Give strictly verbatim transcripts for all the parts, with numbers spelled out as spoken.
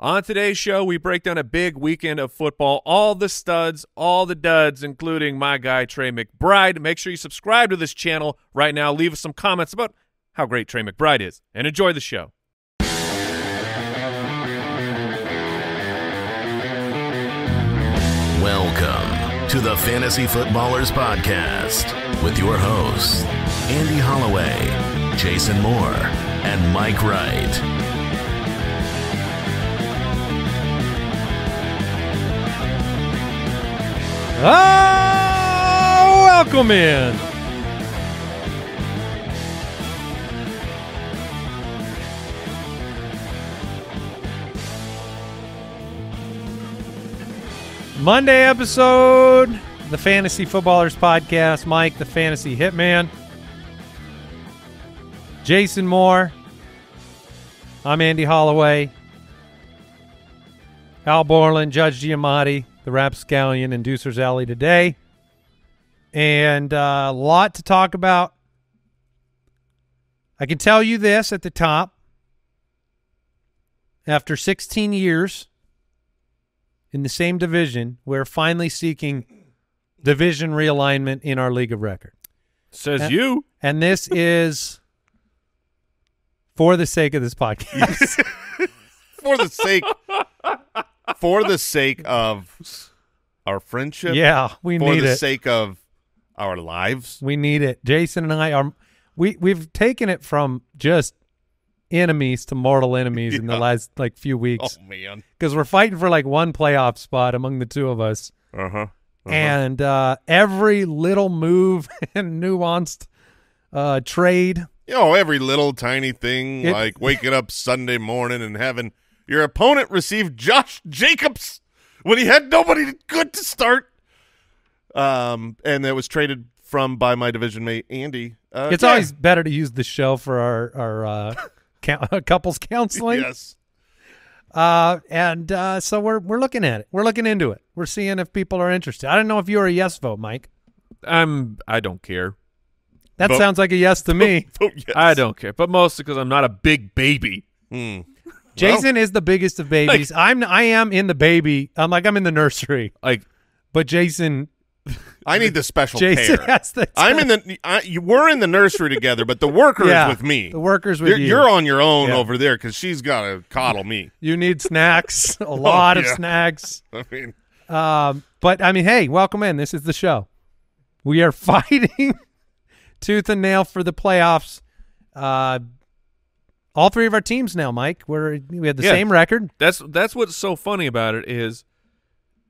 On today's show, we break down a big weekend of football, all the studs, all the duds, including my guy, Trey McBride. Make sure you subscribe to this channel right now. Leave us some comments about how great Trey McBride is, and enjoy the show. Welcome to the Fantasy Footballers Podcast with your hosts, Andy Holloway, Jason Moore, and Mike Wright. Oh, welcome in. Monday episode, the Fantasy Footballers Podcast. Mike, the Fantasy Hitman. Jason Moore. I'm Andy Holloway. Al Borland, Judge Giamatti. The Rapscallion and Deucer's Alley today. And uh, a lot to talk about. I can tell you this at the top. After sixteen years in the same division, we're finally seeking division realignment in our league of record. Says and, you. And this is for the sake of this podcast. For the sake For the sake of our friendship. Yeah, we need it. For the sake of our lives. We need it. Jason and I are we we've taken it from just enemies to mortal enemies yeah. in the last like few weeks. Oh man. Cuz we're fighting for like one playoff spot among the two of us. Uh-huh. Uh-huh. And uh every little move and nuanced uh trade. You know, every little tiny thing it, like waking up Sunday morning and having your opponent received Josh Jacobs when he had nobody good to start. Um, and that was traded from by my division mate, Andy. Uh, it's yeah. always better to use the show for our, our uh, couples counseling. Yes. Uh, and uh, so we're, we're looking at it. We're looking into it. We're seeing if people are interested. I don't know if you're a yes vote, Mike. I'm, I don't care. That vote. Sounds like a yes to vote, me. Vote yes. I don't care, but mostly because I'm not a big baby. Hmm. Jason well, is the biggest of babies. Like, I'm I am in the baby. I'm like I'm in the nursery. Like, but Jason, I need the special Jason care. Has the I'm in the. I, you were in the nursery together, but the worker yeah, is with me. The worker's with you're, you. You're on your own yeah. over there because she's got to coddle me. You need snacks, a lot oh, yeah. of snacks. I mean, um, but I mean, hey, welcome in. This is the show. We are fighting tooth and nail for the playoffs. Uh, All three of our teams now, Mike. We're we had the yeah, same record. That's that's what's so funny about it is,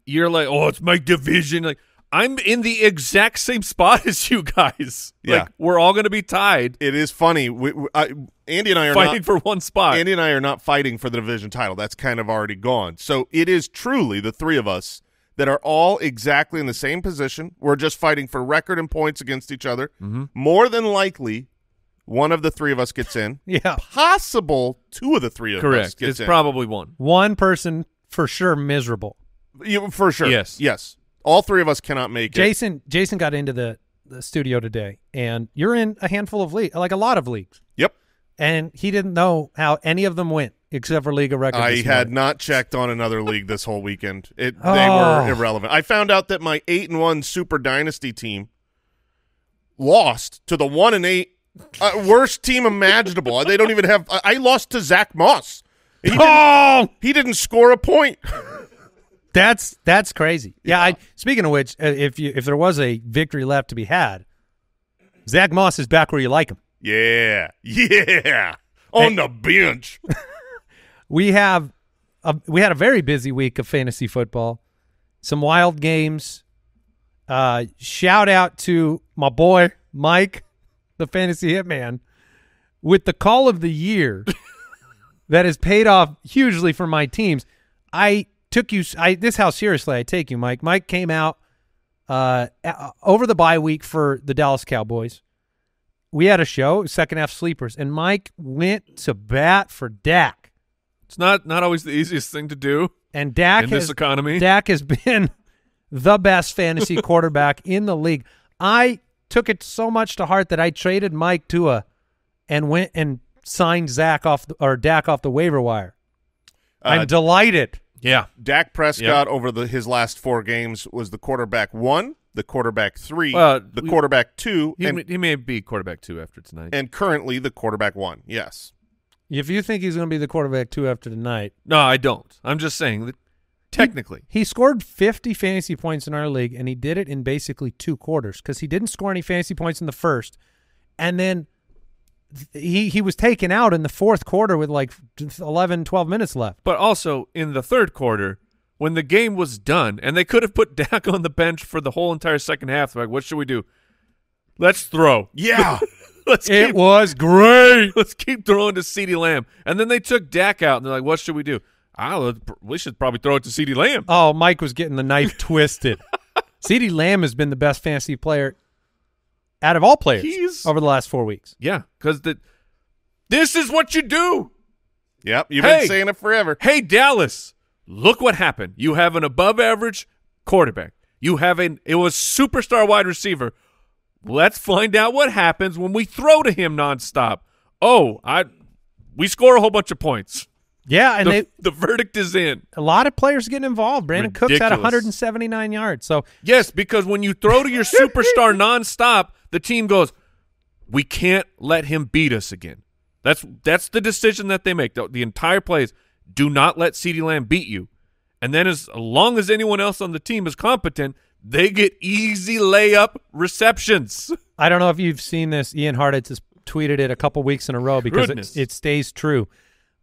you're like, oh, it's my division. Like I'm in the exact same spot as you guys. Yeah, like, we're all going to be tied. It is funny. We, we, I, Andy and I are fighting not, for one spot. Andy and I are not fighting for the division title. That's kind of already gone. So it is truly the three of us that are all exactly in the same position. We're just fighting for record and points against each other. Mm-hmm. More than likely. One of the three of us gets in. Yeah. Possible two of the three of Correct. Us gets it's in. Correct. It's probably one. One person for sure miserable. You, for sure. Yes. Yes. All three of us cannot make Jason, it. Jason got into the, the studio today, and you're in a handful of leagues, like a lot of leagues. Yep. And he didn't know how any of them went except for League of Record. I had not checked on another league this whole weekend. It oh. They were irrelevant. I found out that my eight and one Super Dynasty team lost to the one and eight Uh, worst team imaginable. They don't even have uh, – I lost to Zach Moss. He didn't, oh! he didn't score a point. That's that's crazy. Yeah, yeah I, speaking of which, uh, if you if there was a victory left to be had, Zach Moss is back where you like him. Yeah, yeah, on and, the bench. we have a, we had a very busy week of fantasy football, some wild games. Uh, shout out to my boy Mike. The Fantasy Hitman, with the call of the year that has paid off hugely for my teams. I took you I, – this is how seriously I take you, Mike. Mike came out uh, over the bye week for the Dallas Cowboys. We had a show, second half sleepers, and Mike went to bat for Dak. It's not not always the easiest thing to do and Dak in has, this economy. Dak has been the best fantasy quarterback in the league. I – took it so much to heart that I traded Mike Tua and went and signed Zach off the, or Dak off the waiver wire. Uh, I'm delighted. Yeah. Dak Prescott yep. over the, his last four games was the quarterback one, the quarterback three, well, the we, quarterback two. He, and, may, he may be quarterback two after tonight. And currently the quarterback one, yes. If you think he's going to be the quarterback two after tonight. No, I don't. I'm just saying that technically. He, he scored fifty fantasy points in our league, and he did it in basically two quarters because he didn't score any fantasy points in the first, and then He he was taken out in the fourth quarter with like eleven, twelve minutes left. But also in the third quarter, when the game was done, and they could have put Dak on the bench for the whole entire second half. Like, what should we do? Let's throw. Yeah. Let's keep, it was great. Let's keep throwing to CeeDee Lamb. And then they took Dak out, and they're like, what should we do? I don't know, we should probably throw it to CeeDee Lamb. Oh, Mike was getting the knife twisted. CeeDee Lamb has been the best fantasy player out of all players He's, over the last four weeks. Yeah, because the this is what you do. Yep, you've hey, been saying it forever. Hey, Dallas, look what happened. You have an above-average quarterback. You have an it was superstar wide receiver. Let's find out what happens when we throw to him nonstop. Oh, I we score a whole bunch of points. Yeah, and the, they, the verdict is in. A lot of players getting involved. Brandon Ridiculous. Cooks had one hundred seventy-nine yards. So yes, because when you throw to your superstar nonstop, the team goes, we can't let him beat us again. That's that's the decision that they make. The, the entire play is, do not let CeeDee Lamb beat you. And then as long as anyone else on the team is competent, they get easy layup receptions. I don't know if you've seen this. Ian Hartitz has tweeted it a couple weeks in a row because it, it stays true.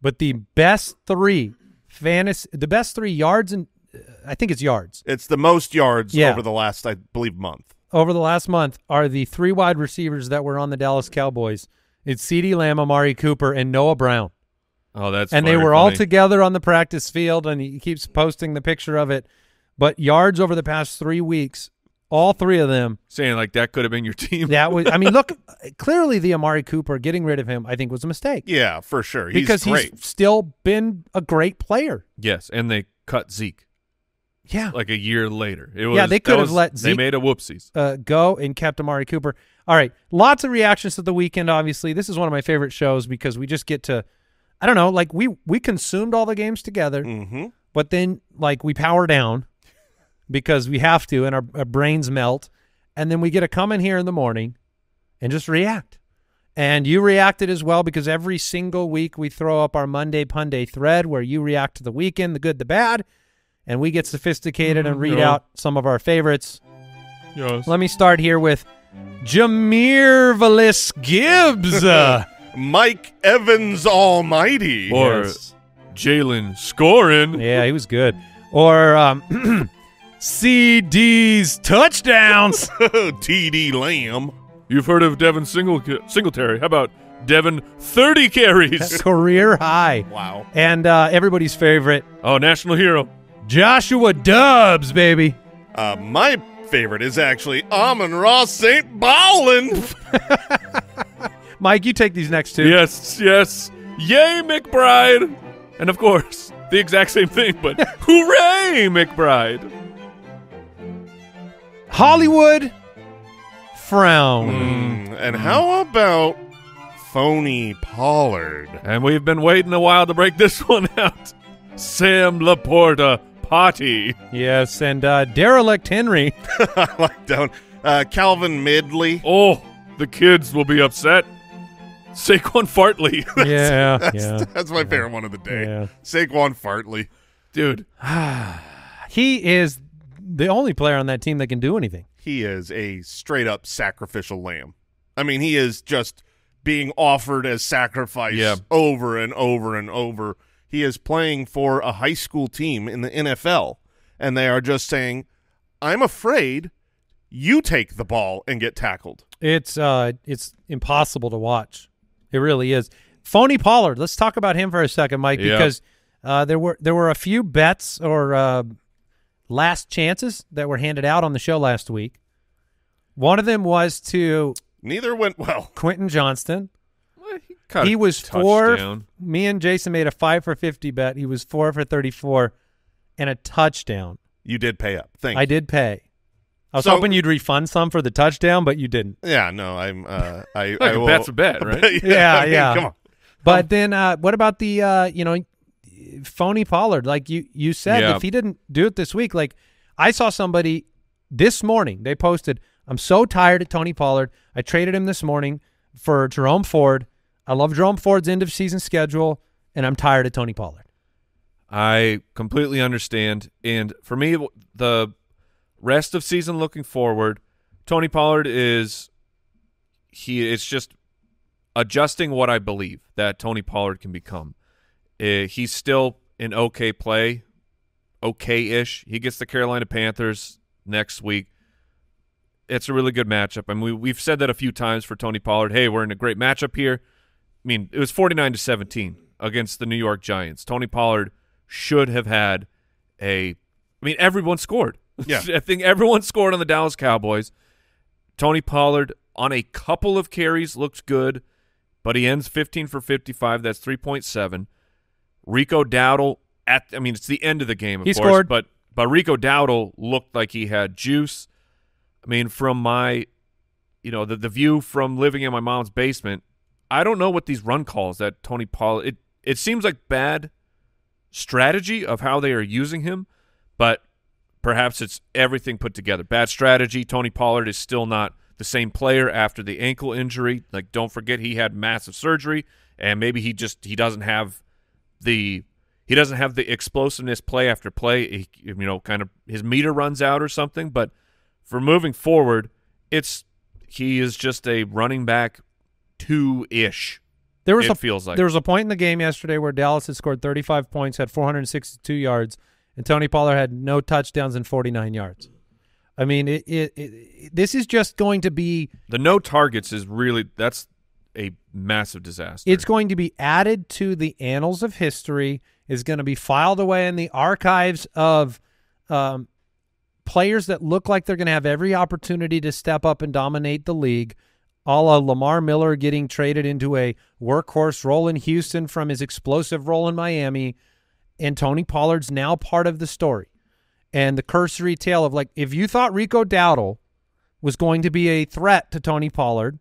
But the best three fantasy, the best three yards, and uh, I think it's yards. It's the most yards yeah. over the last, I believe, month. Over the last month are the three wide receivers that were on the Dallas Cowboys. It's CeeDee Lamb, Amari Cooper, and Noah Brown. Oh, that's and they were all me. together on the practice field, and he keeps posting the picture of it. But yards over the past three weeks, all three of them. Saying like that could have been your team. That was. I mean, look, clearly the Amari Cooper, getting rid of him, I think was a mistake. Yeah, for sure. He's because great. He's still been a great player. Yes, and they cut Zeke. Yeah, like a year later. It was, yeah, they could have let Zeke. They made a whoopsies. Uh, go and kept Amari Cooper. All right, lots of reactions to the weekend. Obviously, this is one of my favorite shows because we just get to, I don't know, like we we consumed all the games together, mm-hmm. but then like we power down because we have to, and our, our brains melt, and then we get to come in here in the morning and just react. And you reacted as well because every single week we throw up our Monday Punday thread where you react to the weekend, the good, the bad. And we get sophisticated and read yeah. out some of our favorites. Yes. Let me start here with Jameer-Valis Gibbs. uh, Mike Evans Almighty. Or yes. Jaylen scoring. Yeah, he was good. Or um, C D's touchdowns. T D Lamb. You've heard of Devin Singlet Singletary. How about Devin, thirty carries. That's career high. Wow. And uh, everybody's favorite. Oh, national hero. Joshua Dobbs, baby. Uh, my favorite is actually Amon-Ra Saint Ballin. Mike, you take these next two. Yes, yes. Yay, McBride. And, of course, the exact same thing, but hooray, McBride. Hollywood frown. Mm, and how about Phony Pollard? And we've been waiting a while to break this one out. Sam LaPorta. Potty. Yes, and uh, Derelict Henry. I like that one. Uh, Calvin Midley. Oh, the kids will be upset. Saquon Fartley. that's, yeah, that's, yeah. That's my yeah. favorite one of the day. Yeah. Saquon Fartley. Dude. He is the only player on that team that can do anything. He is a straight-up sacrificial lamb. I mean, he is just being offered as sacrifice yeah. over and over and over. He is playing for a high school team in the N F L, and they are just saying, I'm afraid you take the ball and get tackled. It's uh, it's impossible to watch. It really is. Phony Pollard, let's talk about him for a second, Mike, yeah. because uh, there were there were a few bets or uh, last chances that were handed out on the show last week. One of them was to – Neither went well. Quentin Johnston. Cut he was four. Down. Me and Jason made a five for fifty bet. He was four for thirty-four and a touchdown. You did pay up. Thank I you. did pay. I was so, hoping you'd refund some for the touchdown, but you didn't. Yeah, no, I'm. Uh, I, like I will, a bet's a bet, right? Yeah, yeah. I mean, yeah. Come on. But um, then, uh, what about the? Uh, you know, phony Pollard, like you you said, yeah. if he didn't do it this week, like I saw somebody this morning, they posted, I'm so tired of Tony Pollard. I traded him this morning for Jerome Ford. I love Jerome Ford's end-of-season schedule, and I'm tired of Tony Pollard. I completely understand. And for me, the rest of season looking forward, Tony Pollard is – he. it's just adjusting what I believe that Tony Pollard can become. Uh, he's still an okay play, okay-ish. He gets the Carolina Panthers next week. It's a really good matchup. I mean, we, we've said that a few times for Tony Pollard. Hey, we're in a great matchup here. I mean, it was forty-nine to seventeen against the New York Giants. Tony Pollard should have had a – I mean, everyone scored. Yeah. I think everyone scored on the Dallas Cowboys. Tony Pollard on a couple of carries looked good, but he ends fifteen for fifty-five. That's three point seven. Rico Dowdle at – I mean, it's the end of the game, of he course. Scored. But, but Rico Dowdle looked like he had juice. I mean, from my, you know, the, the view from living in my mom's basement, I don't know what these run calls that Tony Pollard, it, it seems like bad strategy of how they are using him, but perhaps it's everything put together. Bad strategy. Tony Pollard is still not the same player after the ankle injury. Like, don't forget he had massive surgery, and maybe he just, he doesn't have the, he doesn't have the explosiveness play after play. He, you know, kind of his meter runs out or something, but for moving forward, it's he is just a running back two-ish. There was it a, feels like. There was a point in the game yesterday where Dallas had scored thirty-five points, had four hundred sixty-two yards, and Tony Pollard had no touchdowns and forty-nine yards. I mean, it, it, it, this is just going to be – the no targets is really – that's a massive disaster. It's going to be added to the annals of history. It's going to be filed away in the archives of um, – players that look like they're going to have every opportunity to step up and dominate the league, a la Lamar Miller getting traded into a workhorse role in Houston from his explosive role in Miami, and Tony Pollard's now part of the story. And the cursory tale of, like, if you thought Rico Dowdle was going to be a threat to Tony Pollard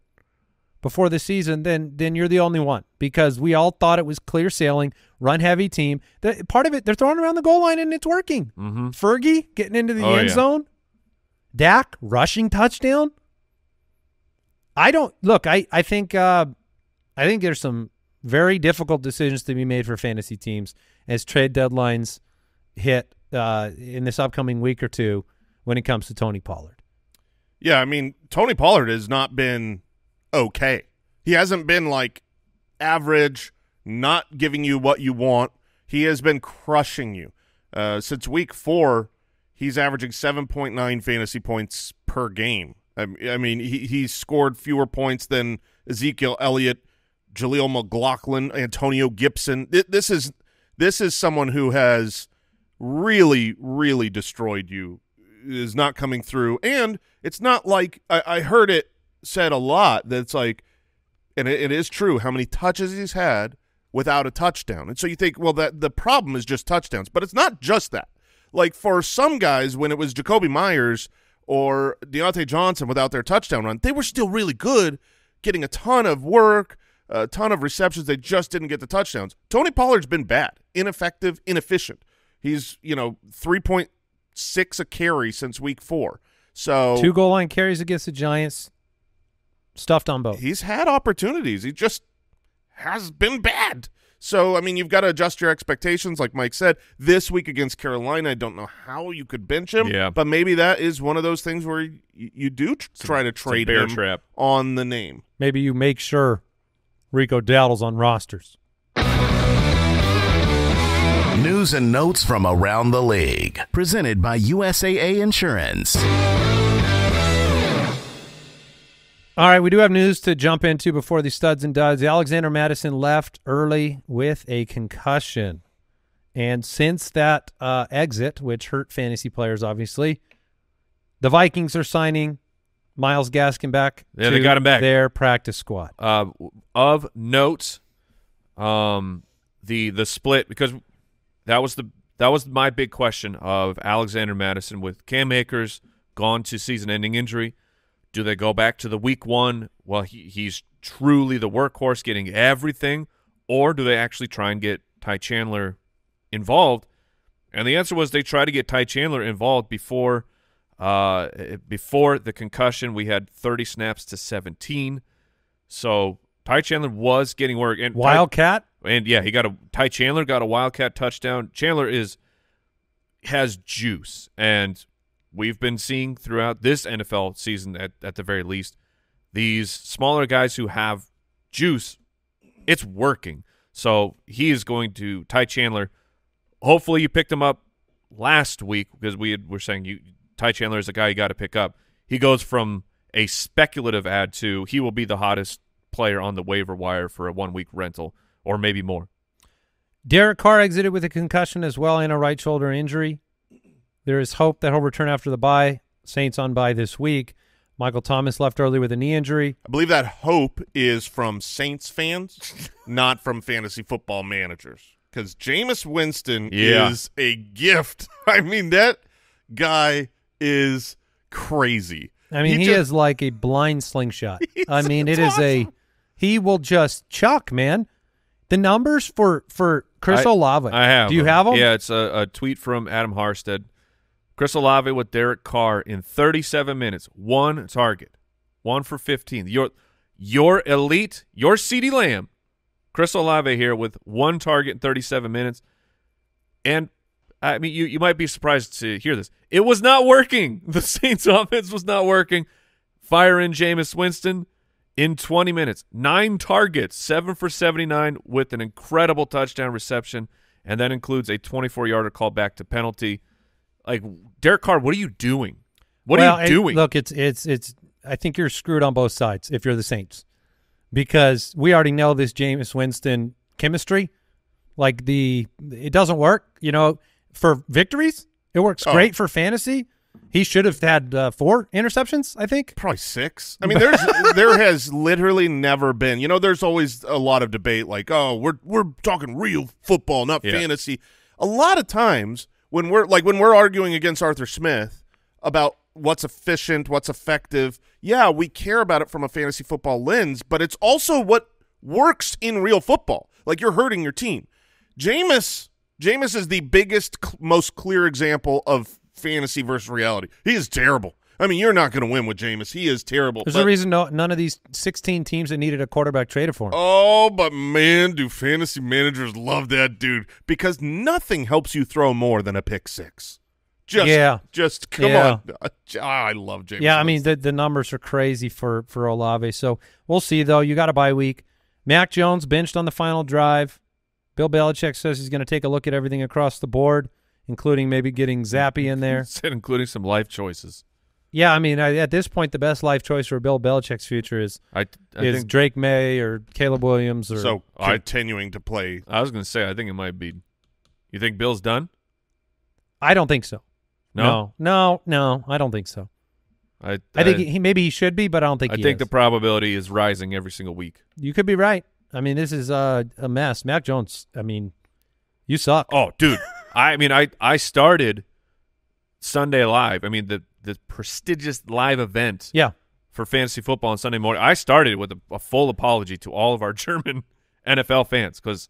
before the season, then then you're the only one, because we all thought it was clear sailing, run-heavy team. The, part of it, they're throwing around the goal line, and it's working. Mm-hmm. Fergie getting into the oh, end yeah. zone. Dak rushing touchdown. I don't – look, I, I think uh, I think there's some very difficult decisions to be made for fantasy teams as trade deadlines hit uh, in this upcoming week or two when it comes to Tony Pollard. Yeah, I mean, Tony Pollard has not been – okay. He hasn't been like average, not giving you what you want. He has been crushing you. Uh, since week four, he's averaging seven point nine fantasy points per game. I, I mean, he, he's scored fewer points than Ezekiel Elliott, Jaleel McLaughlin, Antonio Gibson. This is, this is someone who has really, really destroyed you. It is not coming through. And it's not like I, I heard it said a lot, that's like, and it, it is true how many touches he's had without a touchdown. And so you think, well, that the problem is just touchdowns, but it's not just that. Like, for some guys, when it was Jakobi Meyers or Deontay Johnson without their touchdown run, they were still really good, getting a ton of work, a ton of receptions. They just didn't get the touchdowns. Tony Pollard's been bad, ineffective, inefficient. He's, you know, three point six a carry since week four. So two goal line carries against the Giants. Stuffed on both. He's had opportunities. He just has been bad. So, I mean, you've got to adjust your expectations. Like Mike said, this week against Carolina, I don't know how you could bench him. Yeah. But maybe that is one of those things where you, you do tr try to trade him trap. on the name. Maybe you make sure Rico Dowdle's on rosters. News and notes from around the league. Presented by U S A A Insurance. All right, we do have news to jump into before the studs and duds. Alexander Mattison left early with a concussion. And since that uh, exit, which hurt fantasy players, obviously, the Vikings are signing Myles Gaskin back yeah, to they got him back. their practice squad. Uh, of note, um, the the split, because that was the that was my big question of Alexander Mattison with Cam Akers gone to season-ending injury. Do they go back to the week one? Well, he, he's truly the workhorse getting everything, or do they actually try and get Ty Chandler involved? And the answer was they tried to get Ty Chandler involved before uh, before the concussion. We had thirty snaps to seventeen. So Ty Chandler was getting work. And Wildcat? Ty, and, yeah, he got a Ty Chandler got a Wildcat touchdown. Chandler is has juice. And we've been seeing throughout this N F L season, at, at the very least, these smaller guys who have juice, it's working. So he is going to – Ty Chandler – hopefully you picked him up last week because we had, were saying you, Ty Chandler is the guy you got to pick up. He goes from a speculative ad to he will be the hottest player on the waiver wire for a one-week rental or maybe more. Derek Carr exited with a concussion as well and a right shoulder injury. There is hope that he'll return after the bye. Saints on bye this week. Michael Thomas left early with a knee injury. I believe that hope is from Saints fans, not from fantasy football managers. Because Jameis Winston yeah. is a gift. I mean, that guy is crazy. I mean, he, he just, is like a blind slingshot. I mean, it awesome. is a – he will just chuck, man. The numbers for, for Chris I, Olave. I have. Do you have them? Yeah, it's a, a tweet from Adam Harstead. Chris Olave with Derek Carr in thirty-seven minutes. One target. One for fifteen. Your, your elite, your CeeDee Lamb. Chris Olave here with one target in thirty-seven minutes. And, I mean, you, you might be surprised to hear this. It was not working. The Saints' offense was not working. Fire in Jameis Winston in twenty minutes. Nine targets, seven for seventy-nine with an incredible touchdown reception, and that includes a twenty-four yarder call back to penalty. Like, Derek Carr, what are you doing? What well, are you doing? Look, it's it's it's. I think you're screwed on both sides if you're the Saints. Because we already know this Jameis Winston chemistry, like the it doesn't work, you know, for victories. It works oh. great for fantasy. He should have had uh, four interceptions, I think. Probably six. I mean, there's there has literally never been. You know, there's always a lot of debate like, oh, we're we're talking real football, not yeah. fantasy. A lot of times when we're like when we're arguing against Arthur Smith about what's efficient, what's effective. Yeah, we care about it from a fantasy football lens, but it's also what works in real football. Like, you're hurting your team. Jameis, Jameis is the biggest, cl- most clear example of fantasy versus reality. He is terrible. I mean, you're not going to win with Jameis. He is terrible. There's but, a reason no, none of these sixteen teams that needed a quarterback traded for him. Oh, but man, do fantasy managers love that dude, because nothing helps you throw more than a pick six. Just, yeah. just come yeah. on. Oh, I love Jameis. Yeah, Wilson. I mean, the, the numbers are crazy for, for Olave. So we'll see, though. You got a bye week. Mac Jones benched on the final drive. Bill Belichick says he's going to take a look at everything across the board, including maybe getting Zappy in there. Including some life choices. Yeah, I mean, I, at this point, the best life choice for Bill Belichick's future is I, I is think, Drake May or Caleb Williams. Or so continuing to play. I was going to say, I think it might be. You think Bill's done? I don't think so. No? no, no, no, I don't think so. I, I, I think he maybe he should be, but I don't think I he think is. The probability is rising every single week. You could be right. I mean, this is a, a mess. Mac Jones, I mean, you suck. Oh, dude. I mean, I, I started Sunday Live. I mean, the, the prestigious live event yeah. for fantasy football on Sunday morning. I started with a, a full apology to all of our German N F L fans because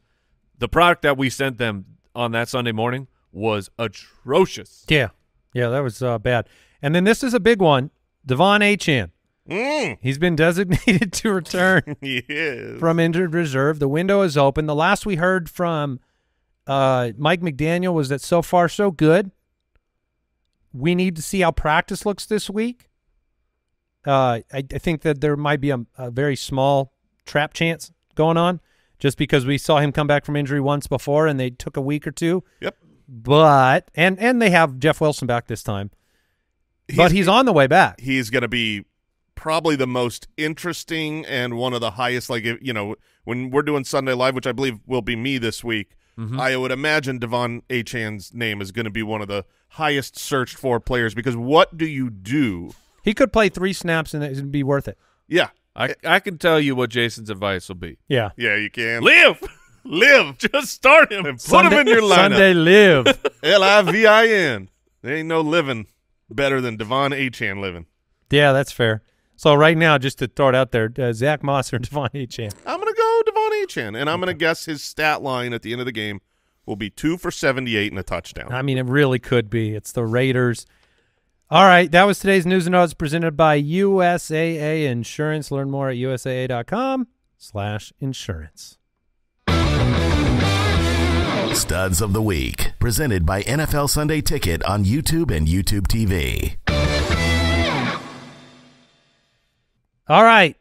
the product that we sent them on that Sunday morning was atrocious. Yeah. Yeah, that was uh, bad. And then this is a big one, De'Von Achane. Mm. He's been designated to return yes. from injured reserve. The window is open. The last we heard from uh, Mike McDaniel was that so far so good. We need to see how practice looks this week. Uh, I, I think that there might be a, a very small trap chance going on just because we saw him come back from injury once before and they took a week or two. Yep. But and and they have Jeff Wilson back this time, but he's, he's on the way back. He's going to be probably the most interesting and one of the highest. Like, you know, when we're doing Sunday Live, which I believe will be me this week, mm-hmm. I would imagine De'Von Achane's name is going to be one of the highest searched for players because what do you do? He could play three snaps and it'd be worth it. Yeah, I I can tell you what Jason's advice will be. Yeah, yeah, you can live. Live. Just start him. And put Sunday, him in your lineup. Sunday Live. L I V I N. There ain't no living better than De'Von Achane living. Yeah, that's fair. So right now, just to throw it out there, uh, Zach Moss or De'Von Achane? I'm going to go De'Von Achane, and I'm okay. going to guess his stat line at the end of the game will be two for seventy-eight and a touchdown. I mean, it really could be. It's the Raiders. All right, that was today's News and Odds presented by U S A A Insurance. Learn more at U S A A dot com slash insurance. Studs of the Week, presented by N F L Sunday Ticket on YouTube and YouTube T V. All right,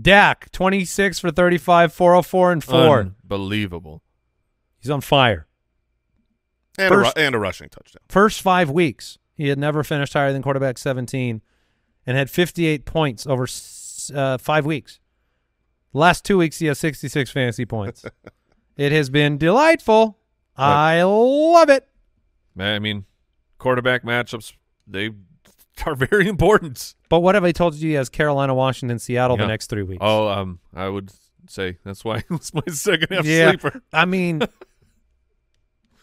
Dak, twenty-six for thirty-five, four oh four, and four. Unbelievable. He's on fire. And, first, a, and a rushing touchdown. First five weeks, he had never finished higher than quarterback seventeen and had fifty-eight points over uh, five weeks. Last two weeks, he has sixty-six fantasy points. It has been delightful. But, I love it. I mean, quarterback matchups, they are very important. But what have I told you? He has Carolina, Washington, Seattle yeah. the next three weeks. Oh, um, I would say that's why it was my second half yeah. sleeper. I mean,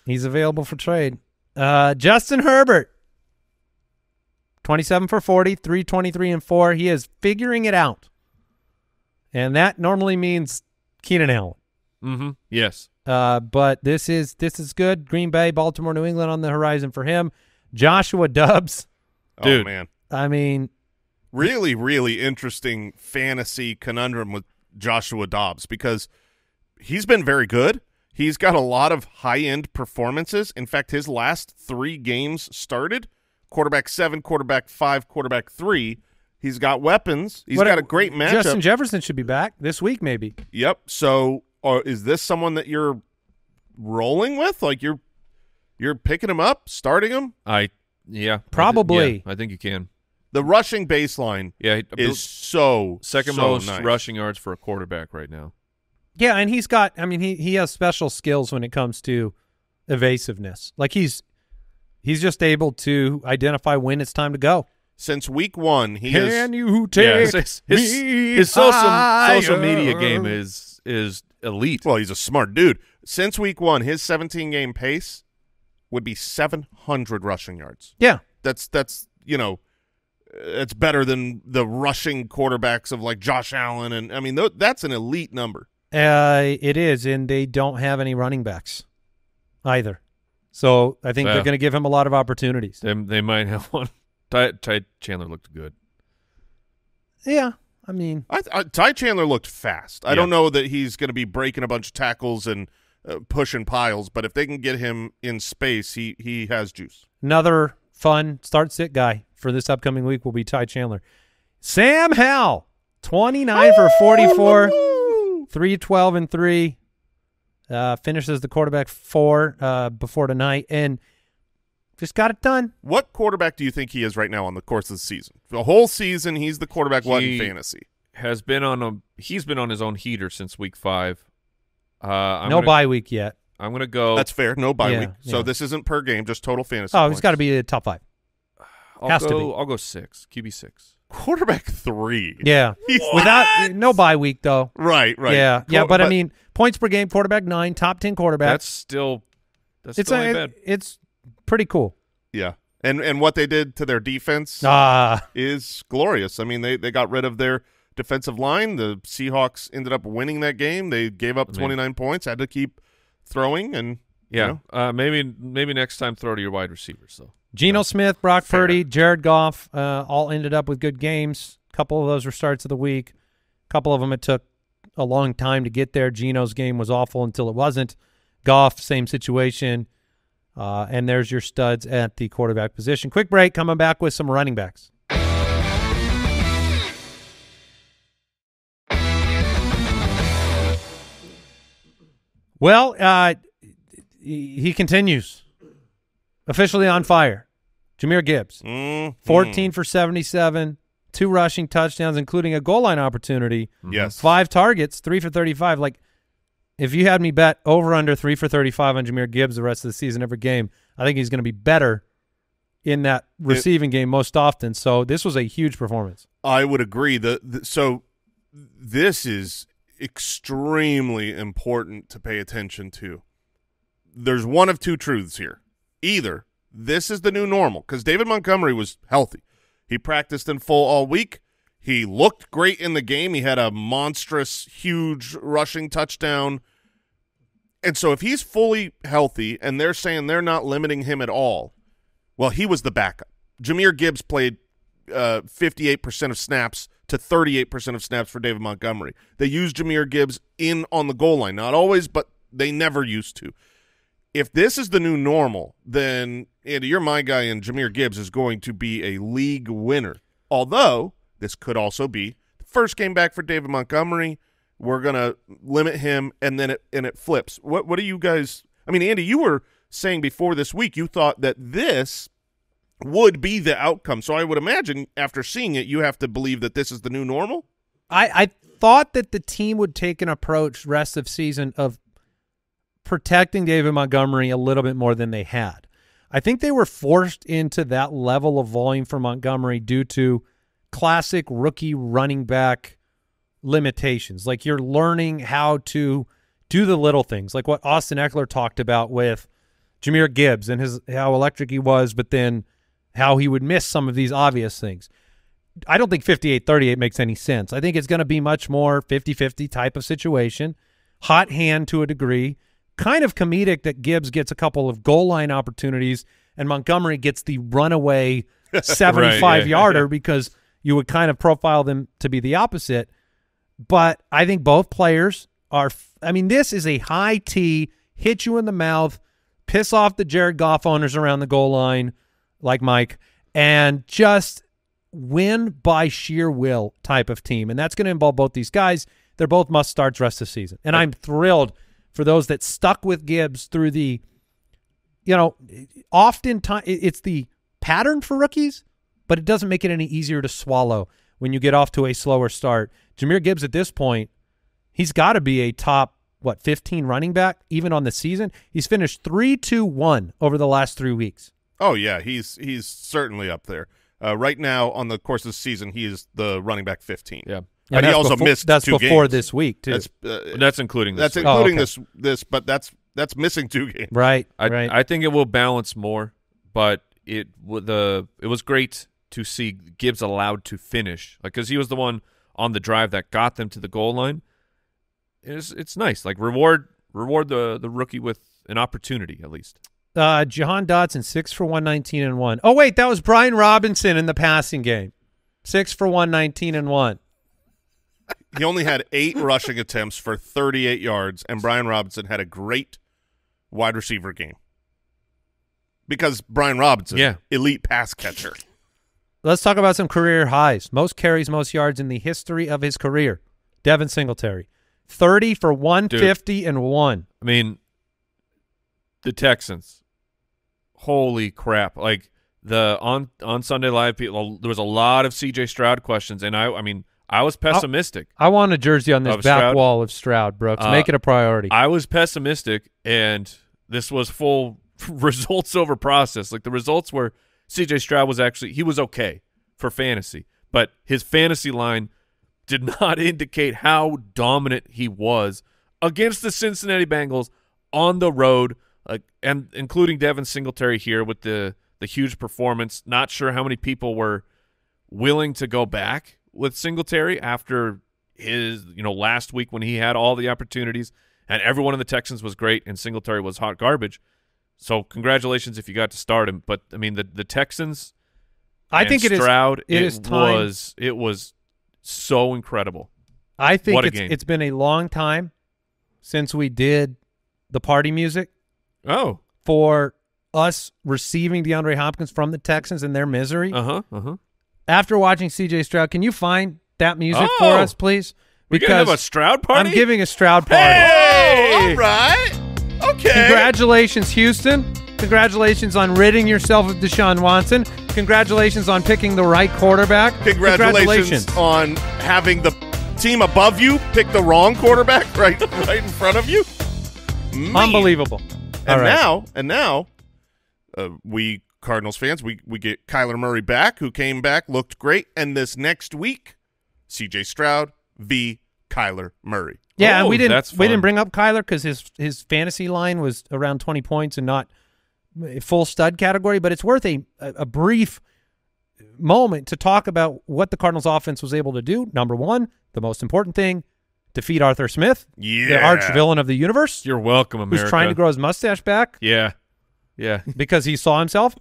he's available for trade. Uh, Justin Herbert, twenty-seven for forty, three twenty-three and four. He is figuring it out. And that normally means Keenan Allen. Mm-hmm. Yes. Uh, but this is this is good. Green Bay, Baltimore, New England on the horizon for him. Joshua Dobbs. Oh, dude, man. I mean. Really, really interesting fantasy conundrum with Joshua Dobbs because he's been very good. He's got a lot of high-end performances. In fact, his last three games started, quarterback seven, quarterback five, quarterback three. He's got weapons. He's what got a, a great matchup. Justin Jefferson should be back this week maybe. Yep. So. Or is this someone that you're rolling with? Like you're you're picking him up, starting him? I yeah, probably. I, th yeah, I think you can. The rushing baseline yeah, is so second so most nice. rushing yards for a quarterback right now. Yeah, and he's got. I mean, he he has special skills when it comes to evasiveness. Like he's he's just able to identify when it's time to go. Since week one, he can is, you take yeah, his, his, his social social media game is is. elite. Well, he's a smart dude. Since week one, his seventeen game pace would be seven hundred rushing yards. Yeah. That's, that's you know, it's better than the rushing quarterbacks of like Josh Allen. And I mean, th that's an elite number. Uh, it is. And they don't have any running backs either. So I think yeah. they're going to give him a lot of opportunities. They, they might have one. Ty, Ty Chandler looked good. Yeah. I mean, I, I, Ty Chandler looked fast. I yeah. don't know that he's going to be breaking a bunch of tackles and uh, pushing piles, but if they can get him in space, he he has juice. Another fun start sit guy for this upcoming week will be Ty Chandler. Sam Howell, twenty-nine for forty-four, three twelve and three, uh, finishes the quarterback four uh, before tonight, and just got it done. What quarterback do you think he is right now on the course of the season? The whole season, he's the quarterback one in fantasy. Has been on a he's been on his own heater since week five. Uh, I'm no gonna, bye week yet. I'm gonna go. That's fair. No bye yeah, week. Yeah. So this isn't per game, just total fantasy. Oh, points. He's got to be a top five. I'll Has go, to be. I'll go six. Q B six. Quarterback three. Yeah. He's Without what? no bye week though. Right. Right. Yeah. Qu yeah. But, but I mean, points per game. Quarterback nine. Top ten quarterback. That's still. That's it's still a, bad. It's. Pretty cool. Yeah. And and what they did to their defense uh, is glorious. I mean, they, they got rid of their defensive line. The Seahawks ended up winning that game. They gave up I mean, twenty-nine points, had to keep throwing. and Yeah. You know. uh, maybe maybe next time throw to your wide receivers. So. Geno That's Smith, Brock fair. Purdy, Jared Goff uh, all ended up with good games. A couple of those were starts of the week. A couple of them it took a long time to get there. Geno's game was awful until it wasn't. Goff, same situation. Uh, and there's your studs at the quarterback position. Quick break, coming back with some running backs. Well, uh, he continues. Officially on fire. Jameer Gibbs. Mm-hmm. fourteen for seventy-seven, two rushing touchdowns, including a goal line opportunity. Yes. Five targets, three for thirty-five. Like, if you had me bet over under three for thirty-five on Jameer Gibbs the rest of the season, every game, I think he's going to be better in that receiving it, game most often. So this was a huge performance. I would agree. The, the, so this is extremely important to pay attention to. There's one of two truths here. Either this is the new normal, because David Montgomery was healthy. He practiced in full all week. He looked great in the game. He had a monstrous, huge rushing touchdown. And so if he's fully healthy and they're saying they're not limiting him at all, well, he was the backup. Jameer Gibbs played uh, fifty-eight percent of snaps to thirty-eight percent of snaps for David Montgomery. They used Jameer Gibbs in on the goal line. Not always, but they never used to. If this is the new normal, then Andy, you're my guy, and Jameer Gibbs is going to be a league winner. Although this could also be the first game back for David Montgomery. We're going to limit him, and then it and it flips. What what do you guys – I mean, Andy, you were saying before this week you thought that this would be the outcome. So I would imagine after seeing it you have to believe that this is the new normal? I, I thought that the team would take an approach rest of season of protecting David Montgomery a little bit more than they had. I think they were forced into that level of volume for Montgomery due to classic rookie running back – limitations. Like, you're learning how to do the little things, like what Austin Eckler talked about with Jameer Gibbs and his how electric he was, but then how he would miss some of these obvious things. I don't think fifty-eight thirty-eight makes any sense. I think it's going to be much more fifty fifty type of situation, hot hand to a degree, kind of comedic that Gibbs gets a couple of goal line opportunities and Montgomery gets the runaway seventy-five yarder right, yeah, because you would kind of profile them to be the opposite. But I think both players are – I mean, this is a high T, hit you in the mouth, piss off the Jared Goff owners around the goal line, like Mike, and just win by sheer will type of team. And that's going to involve both these guys. They're both must-starts rest of the season. And I'm thrilled for those that stuck with Gibbs through the – you know, oftentimes it's the pattern for rookies, but it doesn't make it any easier to swallow when you get off to a slower start. Jameer Gibbs at this point, he's got to be a top, what, fifteen running back even on the season. He's finished three two one over the last three weeks. Oh, yeah, he's he's certainly up there. Uh, right now, on the course of the season, he is the running back fifteen. Yeah, and he also before, missed that's two before games. This week, too. That's, uh, that's including this That's week. including oh, okay. this, this, but that's that's missing two games. Right, I, right. I think it will balance more, but it, the, it was great to see Gibbs allowed to finish, like, because he was the one on the drive that got them to the goal line. It's it's nice, like reward reward the the rookie with an opportunity at least. Uh, Jahan Dotson six for one nineteen and one. Oh wait, that was Brian Robinson in the passing game, six for one nineteen and one. He only had eight rushing attempts for thirty eight yards, and Brian Robinson had a great wide receiver game because Brian Robinson, yeah, elite pass catcher. Let's talk about some career highs. Most carries, most yards in the history of his career. Devin Singletary, thirty for one fifty Dude, and one. I mean, the Texans. Holy crap! Like the on on Sunday Live, people, there was a lot of C J Stroud questions, and I, I mean, I was pessimistic. I, I want a jersey on this back Stroud. wall of Stroud, Brooks. Uh, Make it a priority. I was pessimistic, and this was full results over process. Like the results were. C J Stroud was actually – he was okay for fantasy, but his fantasy line did not indicate how dominant he was against the Cincinnati Bengals on the road, uh, and including Devin Singletary here with the, the huge performance. Not sure how many people were willing to go back with Singletary after his you know last week when he had all the opportunities and everyone in the Texans was great and Singletary was hot garbage. So congratulations if you got to start him, but I mean the the Texans. I think it Stroud, is. It, it is time. Was it was so incredible. I think what it's, a game. It's been a long time since we did the party music. Oh, for us receiving DeAndre Hopkins from the Texans and their misery. Uh huh. Uh huh. After watching C J Stroud, can you find that music oh, for us, please? Because we're gonna have a Stroud party. I'm giving a Stroud party. Hey, all right. Okay. Congratulations, Houston. Congratulations on ridding yourself of Deshaun Watson. Congratulations on picking the right quarterback. Congratulations, Congratulations. on having the team above you pick the wrong quarterback right right in front of you. Man. Unbelievable. And All right. now, and now uh, we Cardinals fans, we, we get Kyler Murray back, who came back, looked great. And this next week, C J Stroud versus Kyler Murray. Yeah, oh, and we didn't we didn't bring up Kyler because his his fantasy line was around twenty points and not full stud category. But it's worth a a brief moment to talk about what the Cardinals offense was able to do. Number one, the most important thing, defeat Arthur Smith, yeah. the arch-villain of the universe. You're welcome, America. Who's trying to grow his mustache back. Yeah. Yeah. Because he saw himself.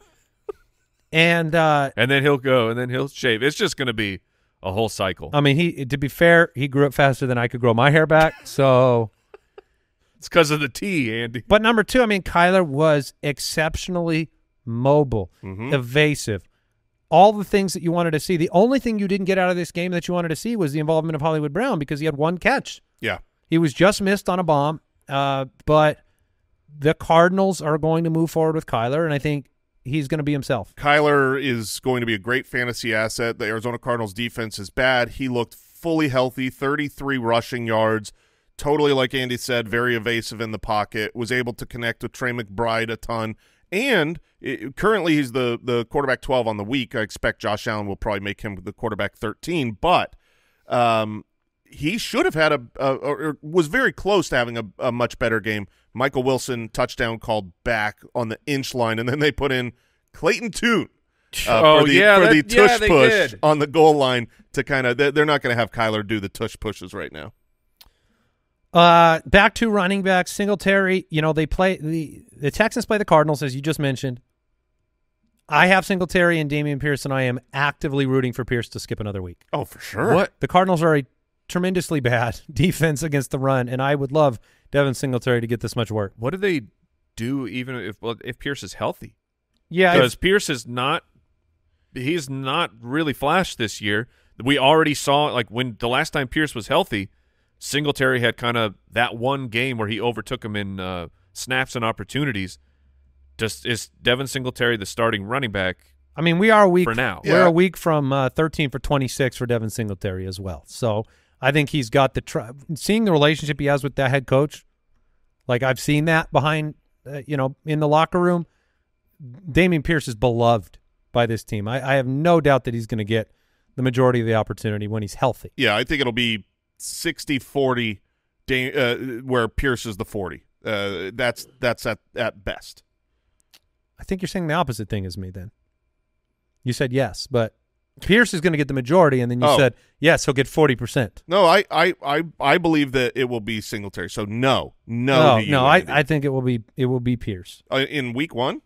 And uh, and then he'll go, and then he'll shave. It's just going to be a whole cycle. I mean, he to be fair, he grew up faster than I could grow my hair back, so... It's because of the tea, Andy. But number two, I mean, Kyler was exceptionally mobile, mm-hmm. evasive, all the things that you wanted to see. The only thing you didn't get out of this game that you wanted to see was the involvement of Hollywood Brown because he had one catch. Yeah. He was just missed on a bomb, uh, but the Cardinals are going to move forward with Kyler, and I think he's going to be himself. Kyler is going to be a great fantasy asset. The Arizona Cardinals defense is bad. He looked fully healthy, thirty-three rushing yards. Totally, like Andy said, very evasive in the pocket, was able to connect with Trey McBride a ton. And it, currently he's the, the quarterback twelve on the week. I expect Josh Allen will probably make him the quarterback thirteen. But um, he should have had a, a – or was very close to having a, a much better game. Michael Wilson, touchdown called back on the inch line. And then they put in Clayton Tune uh, oh, for the, yeah, for that, the tush yeah, push did. on the goal line to kind of – they're not going to have Kyler do the tush pushes right now. Uh, back to running back Singletary. You know, they play the the Texans play the Cardinals, as you just mentioned. I have Singletary and Dameon Pierce, and I am actively rooting for Pierce to skip another week. Oh, for sure. What? The Cardinals are a tremendously bad defense against the run, and I would love Devin Singletary to get this much work. What do they do even if if Pierce is healthy? Yeah, because Pierce is not. He's not really flashed this year. We already saw like when the last time Pierce was healthy. Singletary had kind of that one game where he overtook him in uh, snaps and opportunities. Just is Devin Singletary the starting running back? I mean, we are a week for now. Yeah. We're a week from uh, thirteen for twenty-six for Devin Singletary as well. So I think he's got the tr seeing the relationship he has with that head coach. Like I've seen that behind, uh, you know, in the locker room. Dameon Pierce is beloved by this team. I, I have no doubt that he's going to get the majority of the opportunity when he's healthy. Yeah, I think it'll be sixty forty, uh, where Pierce is the forty. Uh, that's that's at, at best. I think you're saying the opposite thing as me then. You said yes, but Pierce is going to get the majority, and then you oh. said yes, he'll get forty percent. No, I, I, I, I believe that it will be Singletary, so no. No, no, no I, I think it will be it will be Pierce. Uh, in week one?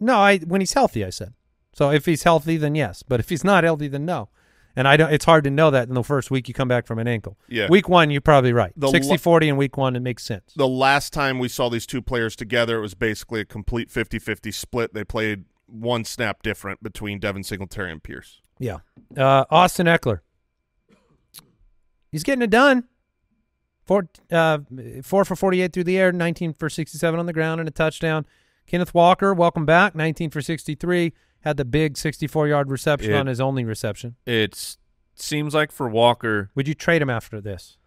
No, I when he's healthy, I said. So if he's healthy, then yes. But if he's not healthy, then no. And I don't, it's hard to know that in the first week you come back from an ankle. Yeah. Week one, you're probably right. sixty forty in week one, it makes sense. The last time we saw these two players together, it was basically a complete fifty fifty split. They played one snap different between Devin Singletary and Pierce. Yeah. Uh, Austin Eckler. He's getting it done. Four, uh, four for forty-eight through the air, nineteen for sixty-seven on the ground, and a touchdown. Kenneth Walker, welcome back, nineteen for sixty-three. Had the big sixty-four yard reception it, on his only reception. It seems like for Walker. Would you trade him after this?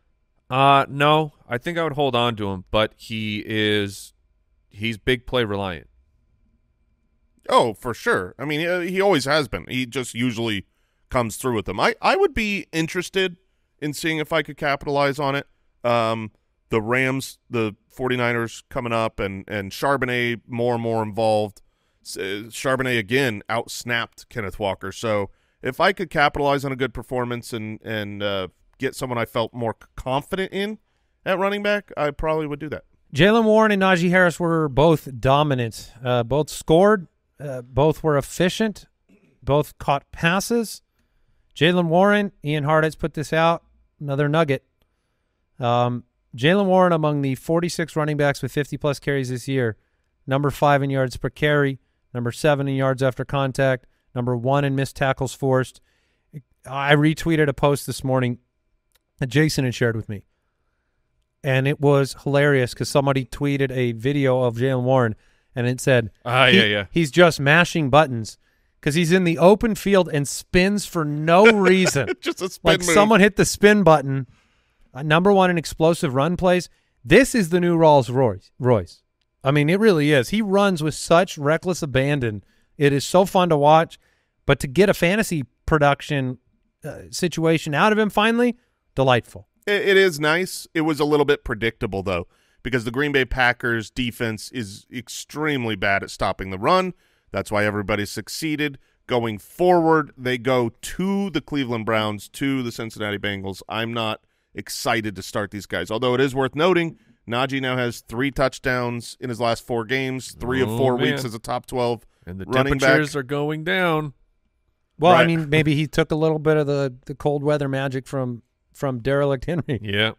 Uh, no, I think I would hold on to him, but he is he's big play reliant. Oh, for sure. I mean, he, he always has been. He just usually comes through with them. I, I would be interested in seeing if I could capitalize on it. Um, the Rams, the forty-niners coming up, and, and Charbonnet more and more involved. Charbonnet again outsnapped Kenneth Walker. So if I could capitalize on a good performance and and uh, get someone I felt more confident in at running back, I probably would do that. Jaylen Warren and Najee Harris were both dominant. Uh, both scored. Uh, both were efficient. Both caught passes. Jaylen Warren, Ian Hartitz put this out. Another nugget. Um, Jaylen Warren among the forty-six running backs with fifty plus carries this year. Number five in yards per carry. Number seven in yards after contact. Number one in missed tackles forced. I retweeted a post this morning that Jason had shared with me. And it was hilarious because somebody tweeted a video of Jaylen Warren, and it said, uh, he, yeah, yeah. he's just mashing buttons because he's in the open field and spins for no reason. Just a spin Like move. Someone hit the spin button. Uh, number one in explosive run plays. This is the new Rolls Royce. Royce. I mean, it really is. He runs with such reckless abandon. It is so fun to watch. But to get a fantasy production uh, situation out of him finally, delightful. It, it is nice. It was a little bit predictable, though, because the Green Bay Packers defense is extremely bad at stopping the run. That's why everybody succeeded. Going forward, they go to the Cleveland Browns, to the Cincinnati Bengals. I'm not excited to start these guys. Although it is worth noting, Najee now has three touchdowns in his last four games, three oh, of four man. weeks as a top twelve and the running temperatures back. are going down. Well, right. I mean, maybe he took a little bit of the, the cold weather magic from from derelict Henry. Yeah.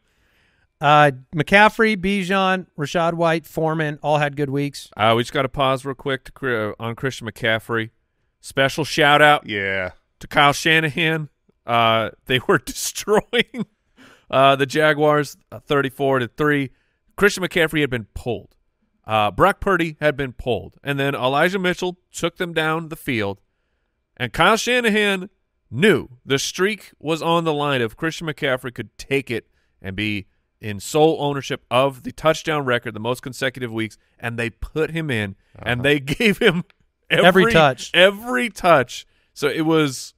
Uh, McCaffrey, Bijan, Rashad White, Foreman all had good weeks. Uh, we just got to pause real quick to, uh, on Christian McCaffrey. Special shout out, yeah, to Kyle Shanahan. Uh, they were destroying uh, the Jaguars, thirty-four to three. Christian McCaffrey had been pulled. Uh, Brock Purdy had been pulled, and then Elijah Mitchell took them down the field. And Kyle Shanahan knew the streak was on the line if Christian McCaffrey could take it and be in sole ownership of the touchdown record, the most consecutive weeks, and they put him in, uh-huh. and they gave him every, every touch. Every touch. So it was,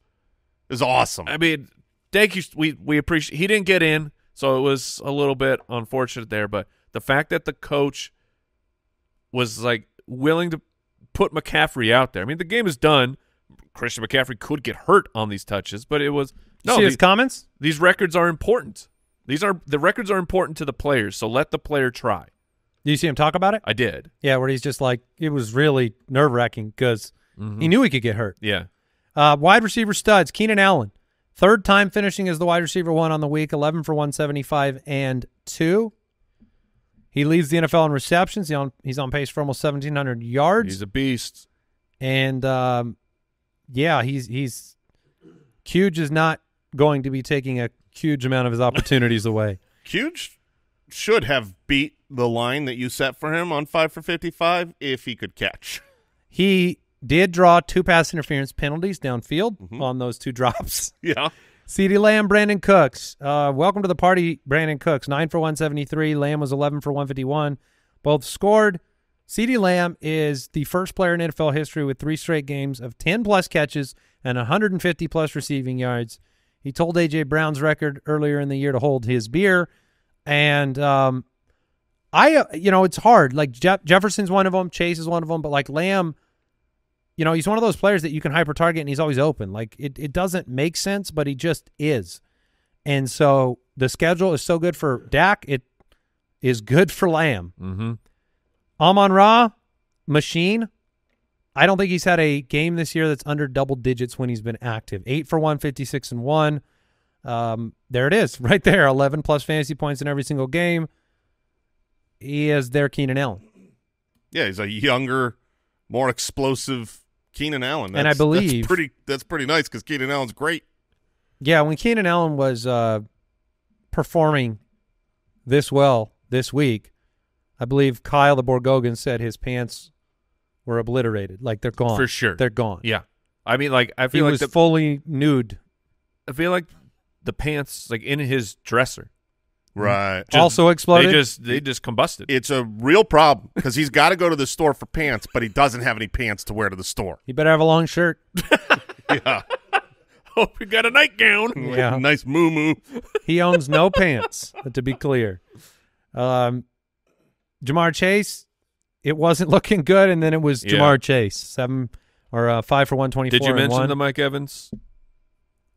it was awesome. I mean, thank you. We we appreciate. He didn't get in, so it was a little bit unfortunate there. But the fact that the coach was like willing to put McCaffrey out there. I mean, the game is done. Christian McCaffrey could get hurt on these touches, but it was no. You see his the, comments. These records are important. These are the records are important to the players, so let the player try. Did you see him talk about it? I did. Yeah, where he's just like, it was really nerve wracking because mm-hmm. he knew he could get hurt. Yeah. Uh, wide receiver studs: Keenan Allen, third time finishing as the wide receiver one on the week, eleven for one seventy five and two. He leads the N F L in receptions. He on, he's on pace for almost seventeen hundred yards. He's a beast. And um, yeah, he's he's Huge is not going to be taking a huge amount of his opportunities away. Huge should have beat the line that you set for him on five for fifty-five if he could catch. He did draw two pass interference penalties downfield mm-hmm. on those two drops. Yeah. CeeDee Lamb, Brandon Cooks. Uh, welcome to the party, Brandon Cooks. nine for one seventy-three. Lamb was eleven for one fifty-one. Both scored. CeeDee Lamb is the first player in N F L history with three straight games of ten plus catches and one hundred fifty plus receiving yards. He told A J Brown's record earlier in the year to hold his beer, and um, I, uh, you know, it's hard. Like Jeff Jefferson's one of them, Chase is one of them, but like Lamb, you know, he's one of those players that you can hyper target, and he's always open. Like it, it doesn't make sense, but he just is. And so the schedule is so good for Dak, it is good for Lamb. Mm-hmm. Amon-Ra, machine. I don't think he's had a game this year that's under double digits when he's been active. eight for one fifty-six and one. Um, there it is right there. eleven plus fantasy points in every single game. He is their Keenan Allen. Yeah, he's a younger, more explosive Keenan Allen. That's, and I believe that's pretty, that's pretty nice because Keenan Allen's great. Yeah, when Keenan Allen was uh, performing this well this week, I believe Kyle the Borgogan said his pants were obliterated. Like they're gone. For sure. They're gone. Yeah. I mean, like I feel he like was the, fully nude. I feel like the pants like in his dresser. Right. Just, also exploded. They just they just combusted. It's a real problem because he's got to go to the store for pants, but he doesn't have any pants to wear to the store. He better have a long shirt. Yeah. Hope you got a nightgown. Yeah. Nice moo moo. He owns no pants, to be clear. Um Jamar Chase. It wasn't looking good, and then it was yeah. Jamar Chase, seven or uh, five for one twenty-four. Did you mention one. the Mike Evans?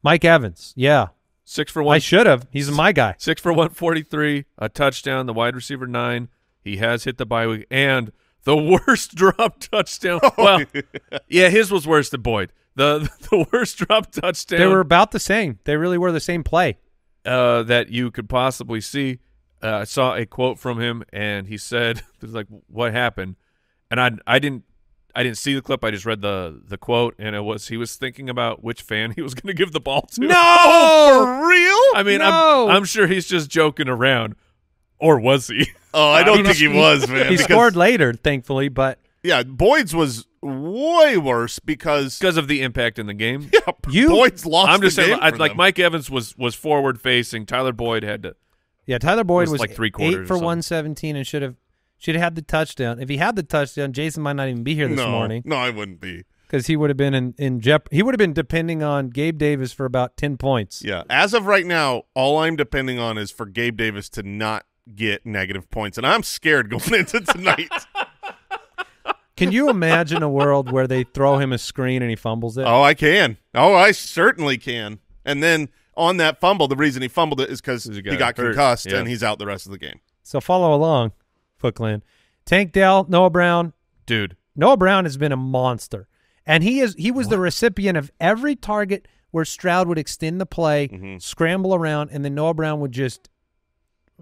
Mike Evans, yeah, six for one. I should have. He's my guy. Six for one forty-three, a touchdown. The wide receiver nine. He has hit the bye week, and the worst drop touchdown. Oh, well, yeah. yeah, his was worse than Boyd. the The worst drop touchdown. They were about the same. They really were the same play uh, that you could possibly see. Uh, I saw a quote from him, and he said, "There's like what happened," and I I didn't I didn't see the clip. I just read the the quote, and it was he was thinking about which fan he was going to give the ball to. No, oh, for real? I mean, no. I'm I'm sure he's just joking around, or was he? Oh, I don't I mean, think he, he was. Man, he scored later, thankfully, but yeah, Boyd's was way worse because because of the impact in the game. Yeah, you, Boyd's lost. I'm just the saying, game I, like them. Mike Evans was was forward facing. Tyler Boyd had to. Yeah, Tyler Boyd was, was like three quarters eight for one seventeen and should have should have had the touchdown. If he had the touchdown, Jason might not even be here this no, morning. No, I wouldn't be because he would have been in in Jep He would have been depending on Gabe Davis for about ten points. Yeah, as of right now, all I'm depending on is for Gabe Davis to not get negative points, and I'm scared going into tonight. Can you imagine a world where they throw him a screen and he fumbles it? Oh, I can. Oh, I certainly can. And then on that fumble, the reason he fumbled it is because he got, he got concussed, yeah. and he's out the rest of the game. So follow along, Foot Clan. Tank Dell, Noah Brown. Dude. Noah Brown has been a monster. And he is he was what? the recipient of every target where Stroud would extend the play, mm-hmm. scramble around, and then Noah Brown would just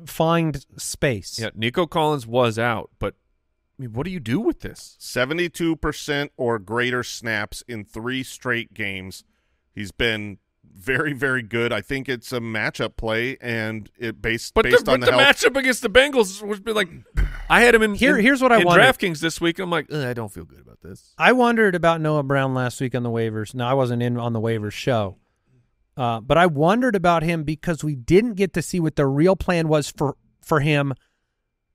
find space. Yeah, Nico Collins was out, but I mean, what do you do with this? seventy-two percent or greater snaps in three straight games. He's been very, very good. I think it's a matchup play, and it based but based the, on but the, the matchup against the Bengals would be like. I had him in here. In, here's what I wondered. DraftKings this week. I'm like, I don't feel good about this. I wondered about Noah Brown last week on the waivers. Now I wasn't in on the waivers show, uh, but I wondered about him because we didn't get to see what the real plan was for for him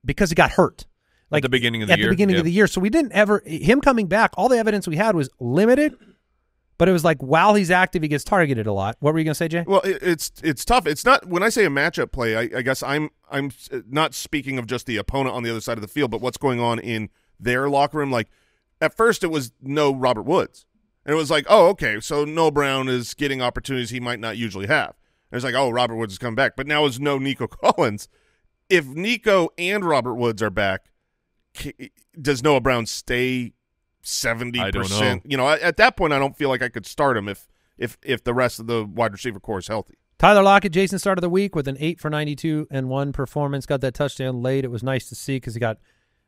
because he got hurt. Like at the beginning of the at year. At the beginning yeah. of the year, so we didn't ever him coming back. All the evidence we had was limited. But it was like, while he's active, he gets targeted a lot. What were you going to say, Jay? Well, it, it's it's tough. It's not when I say a matchup play. I, I guess I'm I'm not speaking of just the opponent on the other side of the field, but what's going on in their locker room. Like at first, it was no Robert Woods, and it was like, oh, okay, so Noah Brown is getting opportunities he might not usually have. And it's like, oh, Robert Woods has come back, but now it's no Nico Collins. If Nico and Robert Woods are back, does Noah Brown stay? seventy percent. You know, at that point, I don't feel like I could start him if if if the rest of the wide receiver core is healthy. Tyler Lockett, Jason, start of the week with an eight for ninety-two and one performance. Got that touchdown late. It was nice to see because he got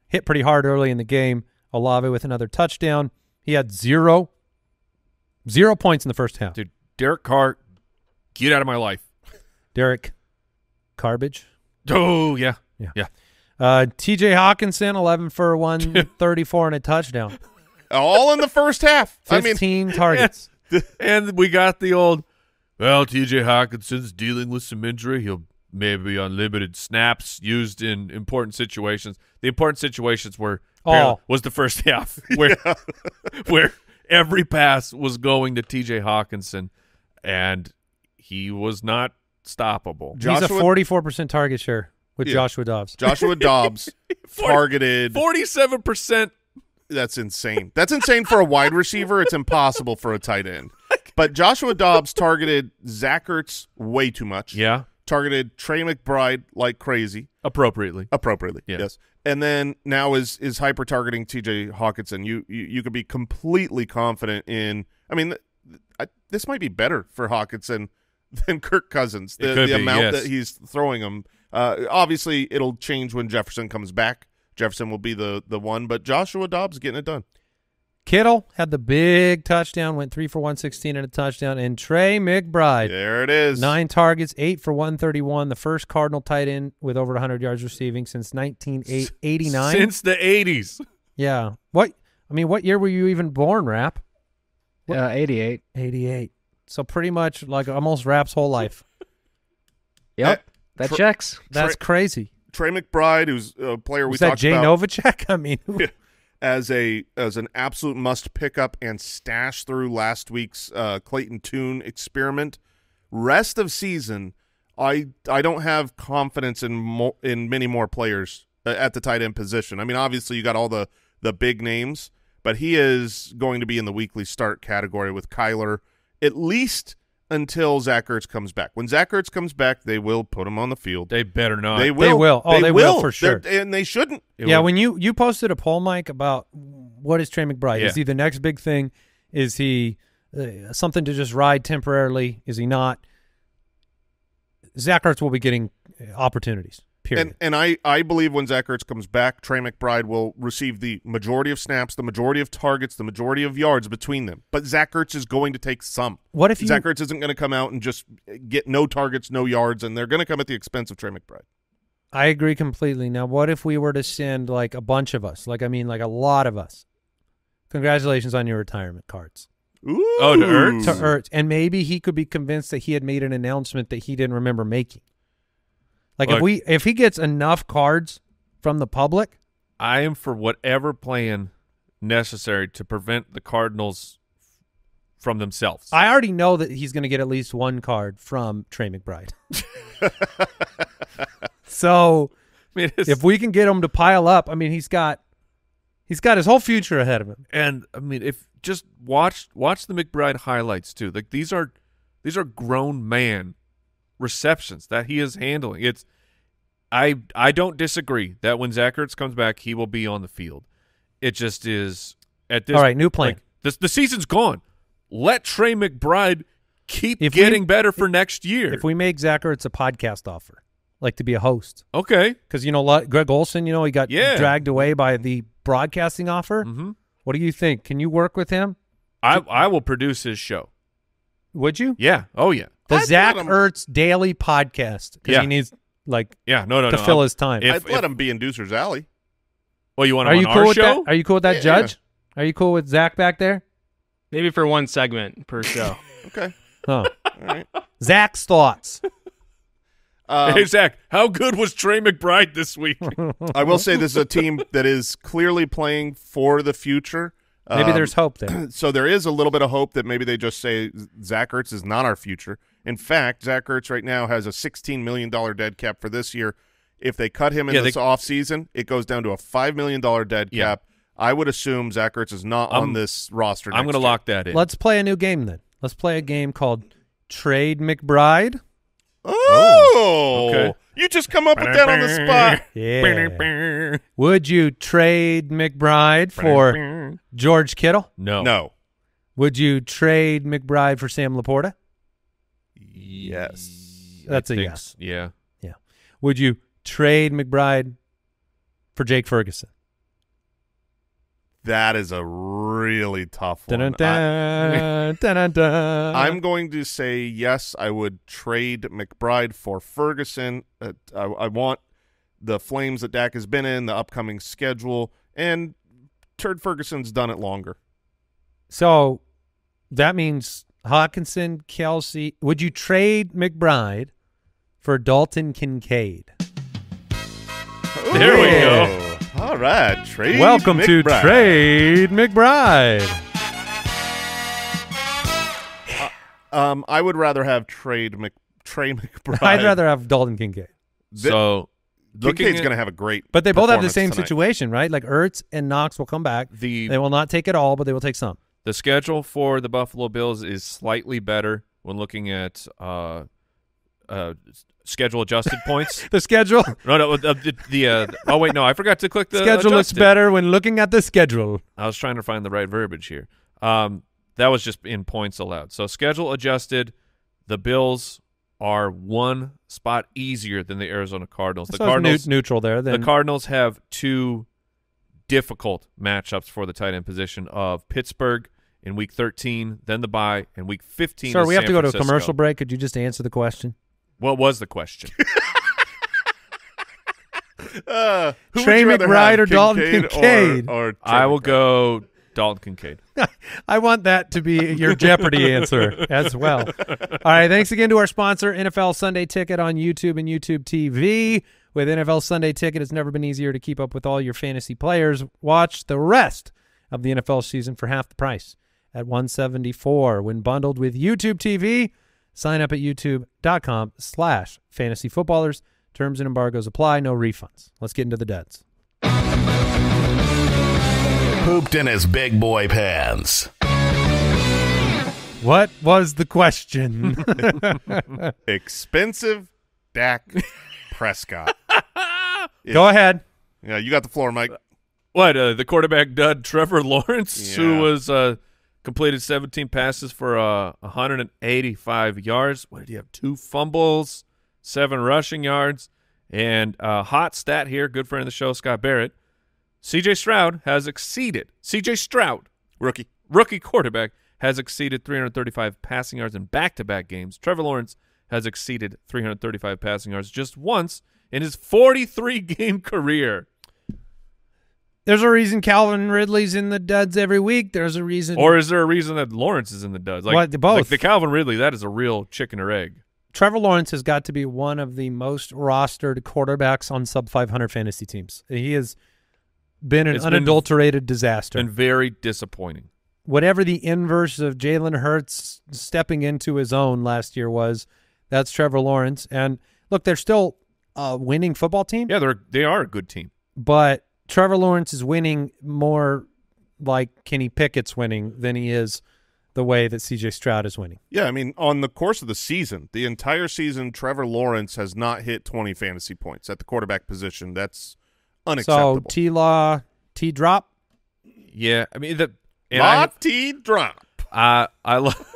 hit pretty hard early in the game. Olave with another touchdown. He had zero, zero points in the first half. Dude, Derek Carr, get out of my life. Derek Carbage. Oh, yeah. Yeah. Yeah. Uh, T J Hawkinson, eleven for one thirty-four and a touchdown. All in the first half. fifteen I mean, targets. And, and we got the old, well, T J Hawkinson's dealing with some injury. He'll maybe on limited snaps used in important situations. The important situations were oh. was the first half where yeah. where every pass was going to T J Hawkinson, and he was not stoppable. He's Joshua, a forty-four percent target share with yeah. Joshua Dobbs. Joshua Dobbs targeted. forty-seven percent. That's insane. That's insane for a wide receiver. It's impossible for a tight end. But Joshua Dobbs targeted Zach Ertz way too much. Yeah. Targeted Trey McBride like crazy. Appropriately. Appropriately, yeah. yes. And then now is is hyper-targeting T J Hawkinson. You, you you could be completely confident in – I mean, I, this might be better for Hawkinson than Kirk Cousins, the, the be, amount yes. that he's throwing him. Uh, obviously, it'll change when Jefferson comes back. Jefferson will be the the one, but Joshua Dobbs getting it done. Kittle had the big touchdown, went three for one sixteen and a touchdown, and Trey McBride. There it is. Nine targets, eight for one thirty-one, the first Cardinal tight end with over one hundred yards receiving since nineteen eighty-nine. Since the eighties. Yeah. What I mean, what year were you even born, Rap? Uh, eighty-eight. eighty-eight. So pretty much like almost Rap's whole life. Yep. That, that checks. That's crazy. Trey McBride, who's a player we talked about. Is that Jay Novacek? I mean, as a as an absolute must pick up and stash through last week's uh, Clayton Tune experiment. Rest of season, I I don't have confidence in mo in many more players uh, at the tight end position. I mean, obviously you got all the the big names, but he is going to be in the weekly start category with Kyler at least. Until Zach Ertz comes back. When Zach Ertz comes back, they will put him on the field. They better not. They will. They will. Oh, they, they will. will for sure. They're, and they shouldn't. It yeah, will. When you, you posted a poll, Mike, about what is Trey McBride? Yeah. Is he the next big thing? Is he uh, something to just ride temporarily? Is he not? Zach Ertz will be getting opportunities, period. And, and I, I believe when Zach Ertz comes back, Trey McBride will receive the majority of snaps, the majority of targets, the majority of yards between them. But Zach Ertz is going to take some. What if you, Zach Ertz isn't going to come out and just get no targets, no yards, and they're going to come at the expense of Trey McBride. I agree completely. Now, what if we were to send, like, a bunch of us? Like, I mean, like, a lot of us. Congratulations on your retirement cards. Ooh. Oh, to Ertz? To Ertz. And maybe he could be convinced that he had made an announcement that he didn't remember making. Like, Look, if we if he gets enough cards from the public, I am for whatever plan necessary to prevent the Cardinals from themselves. I already know that he's going to get at least one card from Trey McBride. So, I mean, if we can get him to pile up, I mean, he's got he's got his whole future ahead of him. And I mean, if just watch watch the McBride highlights too. Like these are these are grown man receptions that he is handling. It's I I don't disagree that when Zach Ertz comes back, he will be on the field. It just is at this. All right, new plan. Like, this the season's gone. Let Trey McBride keep if getting we, better for if, next year. If we make Zach Ertz a podcast offer, like to be a host, okay? Because you know, Greg Olson, you know, he got yeah. dragged away by the broadcasting offer. Mm-hmm. What do you think? Can you work with him? I I will produce his show. Would you? Yeah. Oh yeah. The I'd Zach Ertz Daily Podcast. Because yeah. he needs like yeah no no to no, fill I'm, his time. If, I'd let if, him be in Deucer's Alley. Well, you want him Are on you cool our with show? That? Are you cool with that, yeah, Judge? Yeah. Are you cool with Zach back there? Maybe for one segment per show. Okay. Huh. All right. Zach's thoughts. Um, hey, Zach, how good was Trey McBride this week? I will say this is a team that is clearly playing for the future. Maybe um, there's hope there. So there is a little bit of hope that maybe they just say Zach Ertz is not our future. In fact, Zach Ertz right now has a sixteen million dollar dead cap for this year. If they cut him in yeah, this they, offseason, it goes down to a five million dollar dead yeah. cap. I would assume Zach Ertz is not I'm, on this roster next I'm going to lock that in. Let's play a new game then. Let's play a game called Trade McBride. Oh, okay. You just come up with that on the spot. Yeah. Would you trade McBride for George Kittle? No. No. Would you trade McBride for Sam LaPorta? Yes. That's I a yes. So. Yeah. Yeah. Would you trade McBride for Jake Ferguson? That is a really tough one. Dun, dun, dun, dun, dun. I'm going to say yes, I would trade McBride for Ferguson. Uh, I, I want the flames that Dak has been in, the upcoming schedule, and Turd Ferguson's done it longer. So that means Hawkinson, Kelsey. Would you trade McBride for Dalton Kincaid? Ooh. There we go. All right, Trade Welcome McBride. to Trade McBride. Uh, um, I would rather have Trade Mc, Trey McBride. I'd rather have Dalton Kincaid. The, so Kincaid's going to have a great But they both have the same tonight. situation, right? Like Ertz and Knox will come back. The, they will not take it all, but they will take some. The schedule for the Buffalo Bills is slightly better when looking at uh, uh, – schedule adjusted points. The schedule? No, no. The, the uh, oh wait, no. I forgot to click the schedule. Adjusted. Looks better when looking at the schedule. I was trying to find the right verbiage here. Um, that was just in points allowed. So schedule adjusted, the Bills are one spot easier than the Arizona Cardinals. The so Cardinals ne neutral there. Then. The Cardinals have two difficult matchups for the tight end position of Pittsburgh in week thirteen, then the bye, and week fifteen. Sir, we San have to go Francisco. to a commercial break. Could you just answer the question? What was the question? uh, Trey McBride or Kincaid Dalton Kincaid? Or, or I will McBride. go Dalton Kincaid. I want that to be your Jeopardy answer as well. All right, thanks again to our sponsor, N F L Sunday Ticket on YouTube and YouTube T V. With N F L Sunday Ticket, it's never been easier to keep up with all your fantasy players. Watch the rest of the N F L season for half the price at one seventy-four when bundled with YouTube T V. Sign up at youtube.com slash fantasy footballers. Terms and embargoes apply. No refunds. Let's get into the duds. Pooped in his big boy pants. What was the question? Expensive Dak Prescott. If, Go ahead. Yeah, you got the floor, Mike. What, uh, the quarterback dud Trevor Lawrence, yeah. who was uh, – completed seventeen passes for uh, one hundred eighty-five yards. What did he have? Two fumbles, seven rushing yards, and a uh, hot stat here. Good friend of the show, Scott Barrett. C J. Stroud has exceeded. C J. Stroud, rookie rookie quarterback, has exceeded three hundred thirty-five passing yards in back-to-back games. Trevor Lawrence has exceeded three hundred thirty-five passing yards just once in his forty-three game career. There's a reason Calvin Ridley's in the duds every week. There's a reason. Or is there a reason that Lawrence is in the duds? Like, well, both. Like the Calvin Ridley, that is a real chicken or egg. Trevor Lawrence has got to be one of the most rostered quarterbacks on sub five hundred fantasy teams. He has been an it's unadulterated been, disaster. And very disappointing. Whatever the inverse of Jalen Hurts stepping into his own last year was, that's Trevor Lawrence. And look, they're still a winning football team. Yeah, they're they are a good team. But Trevor Lawrence is winning more like Kenny Pickett's winning than he is the way that C J. Stroud is winning. Yeah, I mean, on the course of the season, the entire season, Trevor Lawrence has not hit twenty fantasy points at the quarterback position. That's unacceptable. So, T-Law, T-Drop? Yeah, I mean, the Law T-Drop. I, I love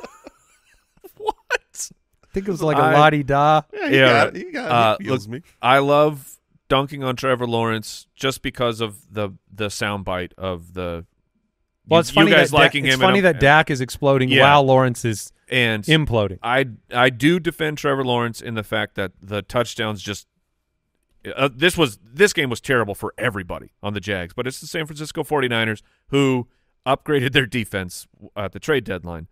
What? I think it was like I, a la-di-da. Yeah, you yeah, got it. You got uh, it. He look, me. I love dunking on Trevor Lawrence just because of the, the soundbite of the – Well, it's you funny, guys that, liking it's him funny that Dak is exploding yeah. while Lawrence is and imploding. I I do defend Trevor Lawrence in the fact that the touchdowns just uh, – this was this game was terrible for everybody on the Jags, but it's the San Francisco forty-niners who upgraded their defense at the trade deadline.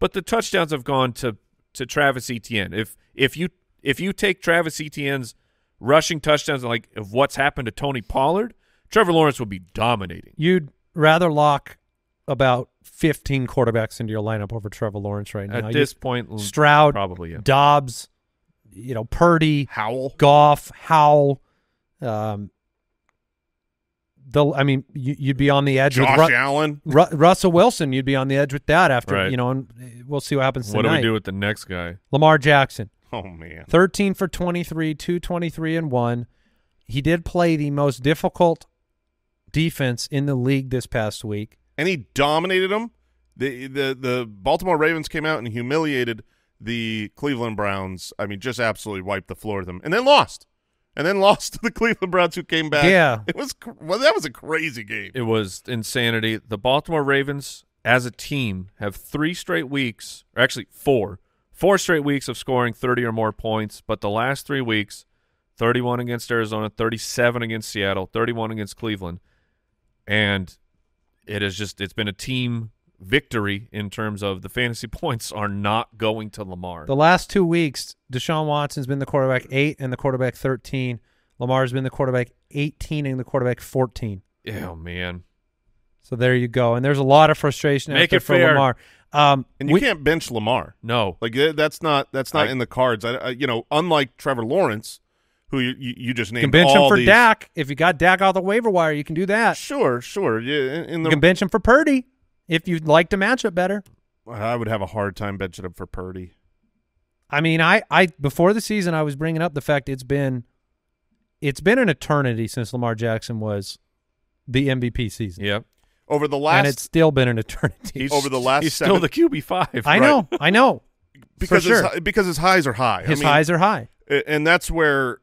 But the touchdowns have gone to, to Travis Etienne. If if you if you take Travis Etienne's rushing touchdowns and like of what's happened to Tony Pollard, Trevor Lawrence would be dominating. You'd rather lock – about fifteen quarterbacks into your lineup over Trevor Lawrence right now. At this you, point, Stroud, probably, yeah. Dobbs, you know, Purdy, Howell, Goff, Howell. Um, the I mean, you, you'd be on the edge. Josh with Ru Allen, Ru Russell Wilson. You'd be on the edge with that after right. you know. And we'll see what happens. What tonight. do we do with the next guy? Lamar Jackson. Oh man, thirteen for twenty-three, two twenty-three and one. He did play the most difficult defense in the league this past week. And he dominated them. The, the the Baltimore Ravens came out and humiliated the Cleveland Browns. I mean, just absolutely wiped the floor to them. And then lost. And then lost to the Cleveland Browns who came back. Yeah. It was, well, that was a crazy game. It was insanity. The Baltimore Ravens as a team have three straight weeks, or actually four, four straight weeks of scoring thirty or more points. But the last three weeks, thirty-one against Arizona, thirty-seven against Seattle, thirty-one against Cleveland. And... It is just it's been a team victory in terms of the fantasy points are not going to Lamar. The last two weeks, Deshaun Watson's been the quarterback eight and the quarterback thirteen. Lamar's been the quarterback eighteen and the quarterback fourteen. Oh man. So there you go. And there's a lot of frustration Make out there it for fair. Lamar. Um, and you we, can't bench Lamar. No. Like that's not that's not I, in the cards. I, I, you know, unlike Trevor Lawrence, who you, you, you just named all these. You can bench him for these. Dak. If you got Dak out of the waiver wire, you can do that. Sure, sure. Yeah, in the, you can bench him for Purdy if you'd like to match up better. I would have a hard time benching him for Purdy. I mean, I, I before the season, I was bringing up the fact it's been it's been an eternity since Lamar Jackson was the M V P season. Yep. Over the last, and it's still been an eternity. He's, over the last, he's seven, still the Q B five. I right? know, I know. Because for his, sure. because his highs are high. His I mean, highs are high, and that's where.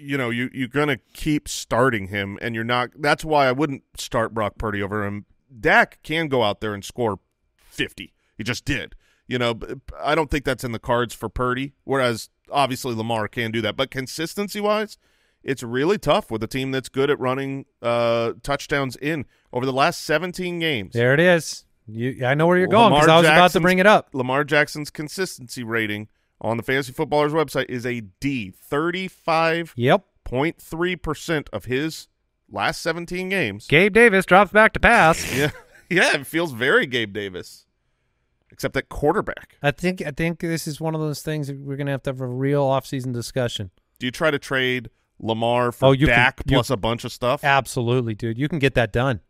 You know, you, you're going to keep starting him, and you're not – that's why I wouldn't start Brock Purdy over him. Dak can go out there and score fifty. He just did. You know, I don't think that's in the cards for Purdy, whereas obviously Lamar can do that. But consistency-wise, it's really tough with a team that's good at running uh, touchdowns in over the last seventeen games. There it is. You, I know where you're going because I was about to bring it up. Lamar Jackson's consistency rating – on the Fantasy Footballers website is a D. thirty-five point three percent yep. of his last seventeen games. Gabe Davis drops back to pass. Yeah, yeah, it feels very Gabe Davis, except that quarterback. I think I think this is one of those things that we're going to have to have a real offseason discussion. Do you try to trade Lamar for oh, you Dak can, plus you, a bunch of stuff? Absolutely, dude. You can get that done.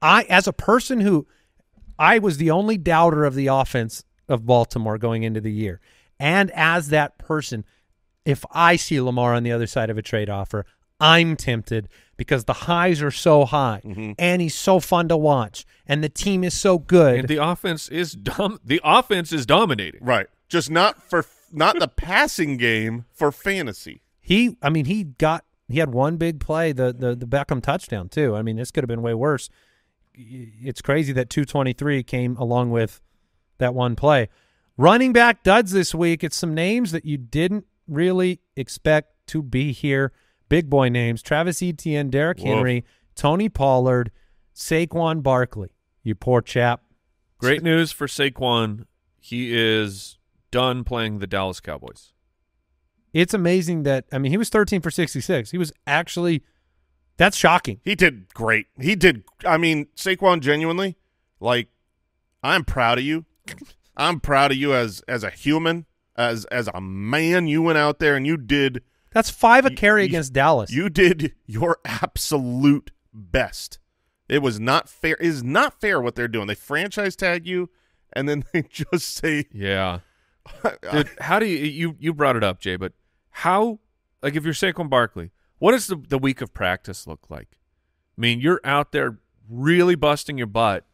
I, as a person who – I was the only doubter of the offense of Baltimore going into the year. And as that person, if I see Lamar on the other side of a trade offer, I'm tempted because the highs are so high, mm-hmm. and he's so fun to watch, and the team is so good. And the offense is dom the offense is dominating, right? Just not for not the passing game for fantasy. He, I mean, he got he had one big play, the the, the Beckham touchdown too. I mean, this could have been way worse. It's crazy that two twenty-three came along with that one play. Running back duds this week. It's some names that you didn't really expect to be here. Big boy names. Travis Etienne, Derek Whoa. Henry, Tony Pollard, Saquon Barkley. You poor chap. Great news for Saquon. He is done playing the Dallas Cowboys. It's amazing that, I mean, he was thirteen for sixty-six. He was actually, that's shocking. He did great. He did, I mean, Saquon genuinely, like, I'm proud of you. I'm proud of you as as a human, as as a man. You went out there and you did. That's five a carry you, against Dallas. You did your absolute best. It was not fair. It is not fair what they're doing. They franchise tag you, and then they just say, "Yeah." Dude, how do you, you you brought it up, Jay? But how, like, if you're Saquon Barkley, what does the the week of practice look like? I mean, you're out there really busting your butt,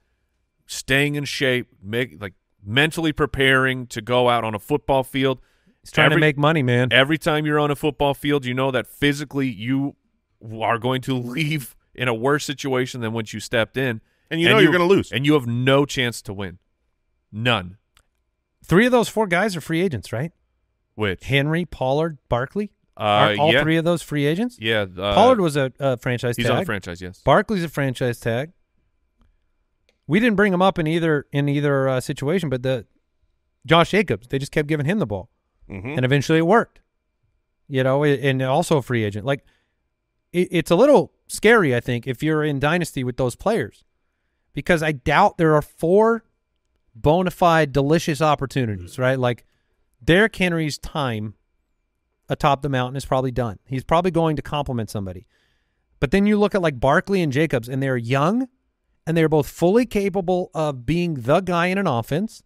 staying in shape, make like mentally preparing to go out on a football field. He's trying every, to make money, man. Every time you're on a football field, you know that physically you are going to leave in a worse situation than once you stepped in. And you know and you're you, going to lose. And you have no chance to win. None. Three of those four guys are free agents, right? Which? Henry, Pollard, Barkley? Uh, Aren't all yeah. three of those free agents? Yeah. Uh, Pollard was a uh, franchise he's tag. He's on a franchise, yes. Barkley's a franchise tag. We didn't bring him up in either in either uh, situation, but the Josh Jacobs, they just kept giving him the ball. Mm-hmm. And eventually it worked, you know, and also a free agent. Like, it, it's a little scary, I think, if you're in Dynasty with those players, because I doubt there are four bona fide delicious opportunities, right? Like, Derrick Henry's time atop the mountain is probably done. He's probably going to compliment somebody. But then you look at, like, Barkley and Jacobs, and they're young, and they're both fully capable of being the guy in an offense.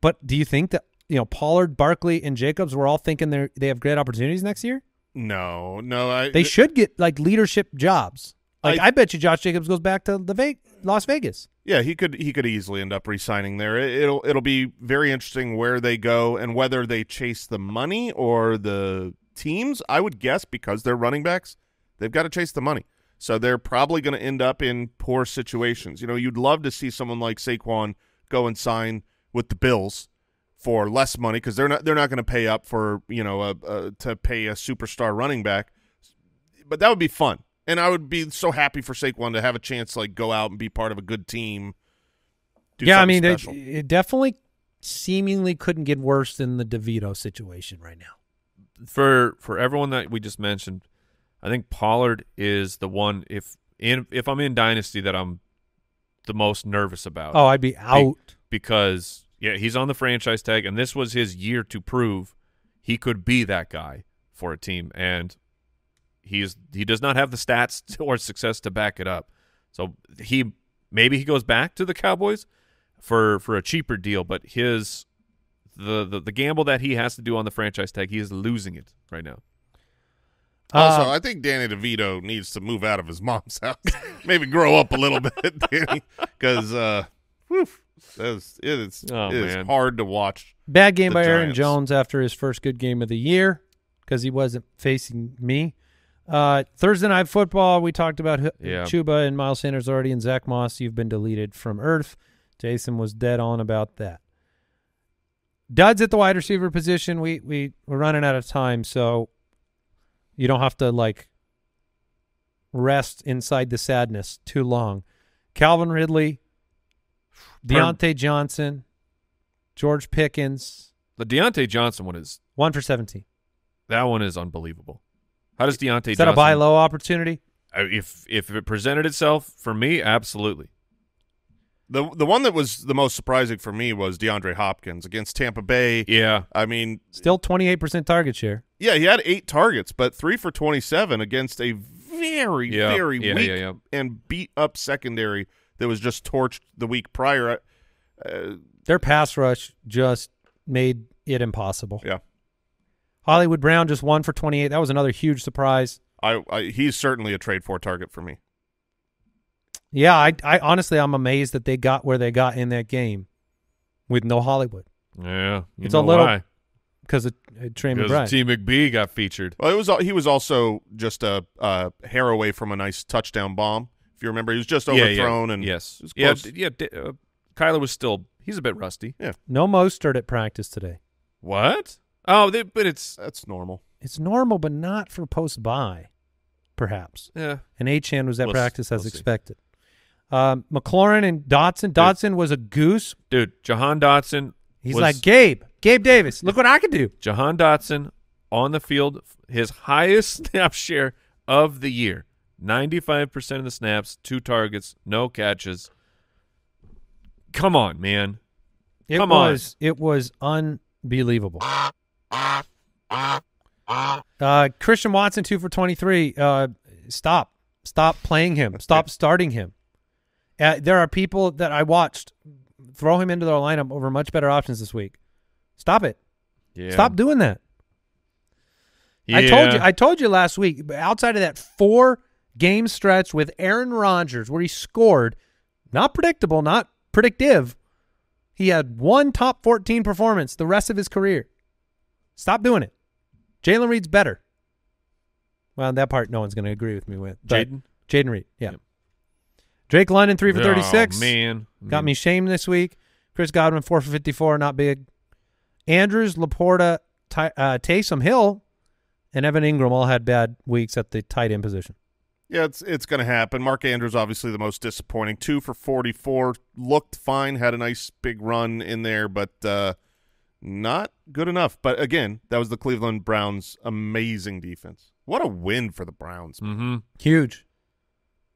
But do you think that, you know, Pollard, Barkley, and Jacobs were all thinking they they have great opportunities next year? No, no. I, they should get, like, leadership jobs. Like, I, I bet you Josh Jacobs goes back to the Ve- Las Vegas. Yeah, he could he could easily end up re-signing there. It, it'll it'll be very interesting where they go and whether they chase the money or the teams. I would guess, because they're running backs, they've got to chase the money. So they're probably going to end up in poor situations. You know, you'd love to see someone like Saquon go and sign with the Bills for less money, because they're not they're not going to pay up for, you know, a, a, to pay a superstar running back. But that would be fun, and I would be so happy for Saquon to have a chance to, like, go out and be part of a good team. Yeah, I mean, it, it definitely seemingly couldn't get worse than the DeVito situation right now. For for everyone that we just mentioned, I think Pollard is the one, if in if I'm in Dynasty, that I'm the most nervous about. Oh, I'd be out be, because. Yeah, he's on the franchise tag, and this was his year to prove he could be that guy for a team, and he's he does not have the stats or success to back it up. So he maybe he goes back to the Cowboys for for a cheaper deal, but his the the, the gamble that he has to do on the franchise tag, he is losing it right now. Also, uh, I think Danny DeVito needs to move out of his mom's house. Maybe grow up a little bit, Danny, because uh, whew. It's, it's, oh, it is hard to watch. Bad game by Aaron Jones after his first good game of the year, because he wasn't facing me. Uh, Thursday Night Football, we talked about yeah. Chuba and Miles Sanders already, and Zach Moss, you've been deleted from Earth. Jason was dead on about that. Duds at the wide receiver position. We, we, we're running out of time, so you don't have to, like, rest inside the sadness too long. Calvin Ridley, Deontay Johnson, George Pickens. The Deontay Johnson one is one for seventeen. That one is unbelievable. How does Deontay Johnson? Is that Johnson, a buy low opportunity? If if it presented itself for me, absolutely. The the one that was the most surprising for me was DeAndre Hopkins against Tampa Bay. Yeah, I mean, still twenty eight percent target share. Yeah, he had eight targets, but three for twenty seven against a very yeah. very yeah, weak yeah, yeah. and beat up secondary that was just torched the week prior. Uh, Their pass rush just made it impossible. Yeah. Hollywood Brown just one for twenty-eight. That was another huge surprise. I, I he's certainly a trade for target for me. Yeah, I, I honestly, I'm amazed that they got where they got in that game with no Hollywood. Yeah, you it's know a little why? Because of uh, Trey McBride. T. McBee got featured. Well, it was he was also just a, a hair away from a nice touchdown bomb. If you remember, he was just overthrown. Yeah, yeah. and yes. Was close. Yeah, yeah uh, Kyler was still – he's a bit rusty. Yeah. No Mostert at practice today. What? Oh, they, but it's – That's normal. It's normal, but not for post-bye, perhaps. Yeah. And Achane was at we'll practice as we'll expected. Um, McLaurin and Dotson. Dotson Dude. was a goose. Dude, Jahan Dotson He's was, like, Gabe, Gabe Davis, look what I can do. Jahan Dotson on the field, his highest snap share of the year. ninety-five percent of the snaps, two targets, no catches. Come on, man. It Come was, on. It was unbelievable. Uh, Christian Watson, two for twenty-three. Uh, stop. Stop playing him. Stop starting him. Uh, there are people that I watched throw him into their lineup over much better options this week. Stop it. Yeah. Stop doing that. Yeah. I told you. I told you last week. Outside of that four-game stretch with Aaron Rodgers, where he scored, not predictable, not predictive. He had one top fourteen performance the rest of his career. Stop doing it. Jalen Reed's better. Well, that part no one's going to agree with me with. Jaden? Jaden Reed, yeah. Yep. Drake London, three for thirty-six. Oh, man. Got me shamed this week. Chris Godwin, four for fifty-four, not big. Andrews, LaPorta, Ty, uh, Taysom Hill, and Evan Ingram all had bad weeks at the tight end position. Yeah, it's it's going to happen. Mark Andrews, obviously the most disappointing. two for forty-four. Looked fine, had a nice big run in there, but uh, not good enough. But, again, that was the Cleveland Browns' amazing defense. What a win for the Browns. Mm-hmm. Huge.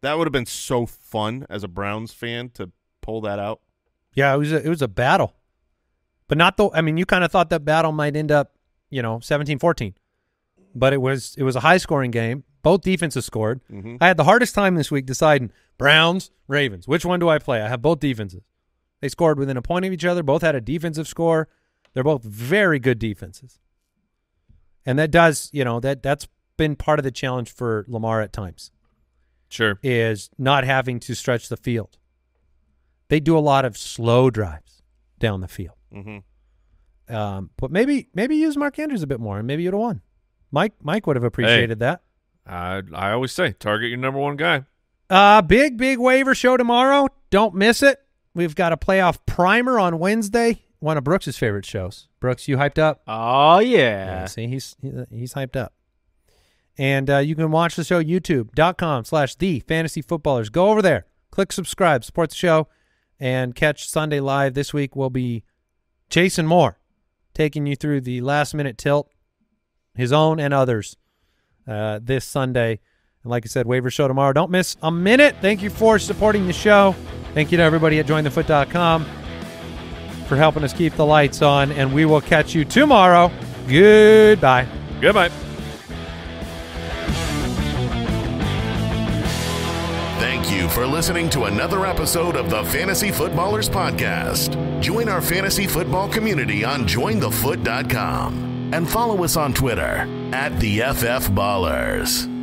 That would have been so fun as a Browns fan to pull that out. Yeah, it was a, it was a battle. But not the – I mean, you kind of thought that battle might end up, you know, seventeen fourteen. But it was it was a high-scoring game. Both defenses scored. Mm-hmm. I had the hardest time this week deciding Browns, Ravens. Which one do I play? I have both defenses. They scored within a point of each other. Both had a defensive score. They're both very good defenses. And that does, you know, that that's been part of the challenge for Lamar at times. Sure. Is not having to stretch the field. They do a lot of slow drives down the field. Mm-hmm. um, but maybe maybe use Mark Andrews a bit more, and maybe you'd have won. Mike Mike would have appreciated hey. that. I, I always say, target your number one guy. Uh, big, big waiver show tomorrow. Don't miss it. We've got a playoff primer on Wednesday. One of Brooks' favorite shows. Brooks, you hyped up? Oh, yeah. yeah see, he's he, he's hyped up. And uh, you can watch the show, youtube.com slash the fantasy footballers. Go over there. Click subscribe. Support the show. And catch Sunday Live. This week will be Jason Moore taking you through the last-minute tilt, his own and others. Uh, this Sunday. And like I said, waiver show tomorrow. Don't miss a minute. Thank you for supporting the show. Thank you to everybody at join the foot dot com for helping us keep the lights on. And we will catch you tomorrow. Goodbye. Goodbye. Thank you for listening to another episode of the Fantasy Footballers Podcast. Join our fantasy football community on join the foot dot com. And follow us on Twitter at the F F Ballers.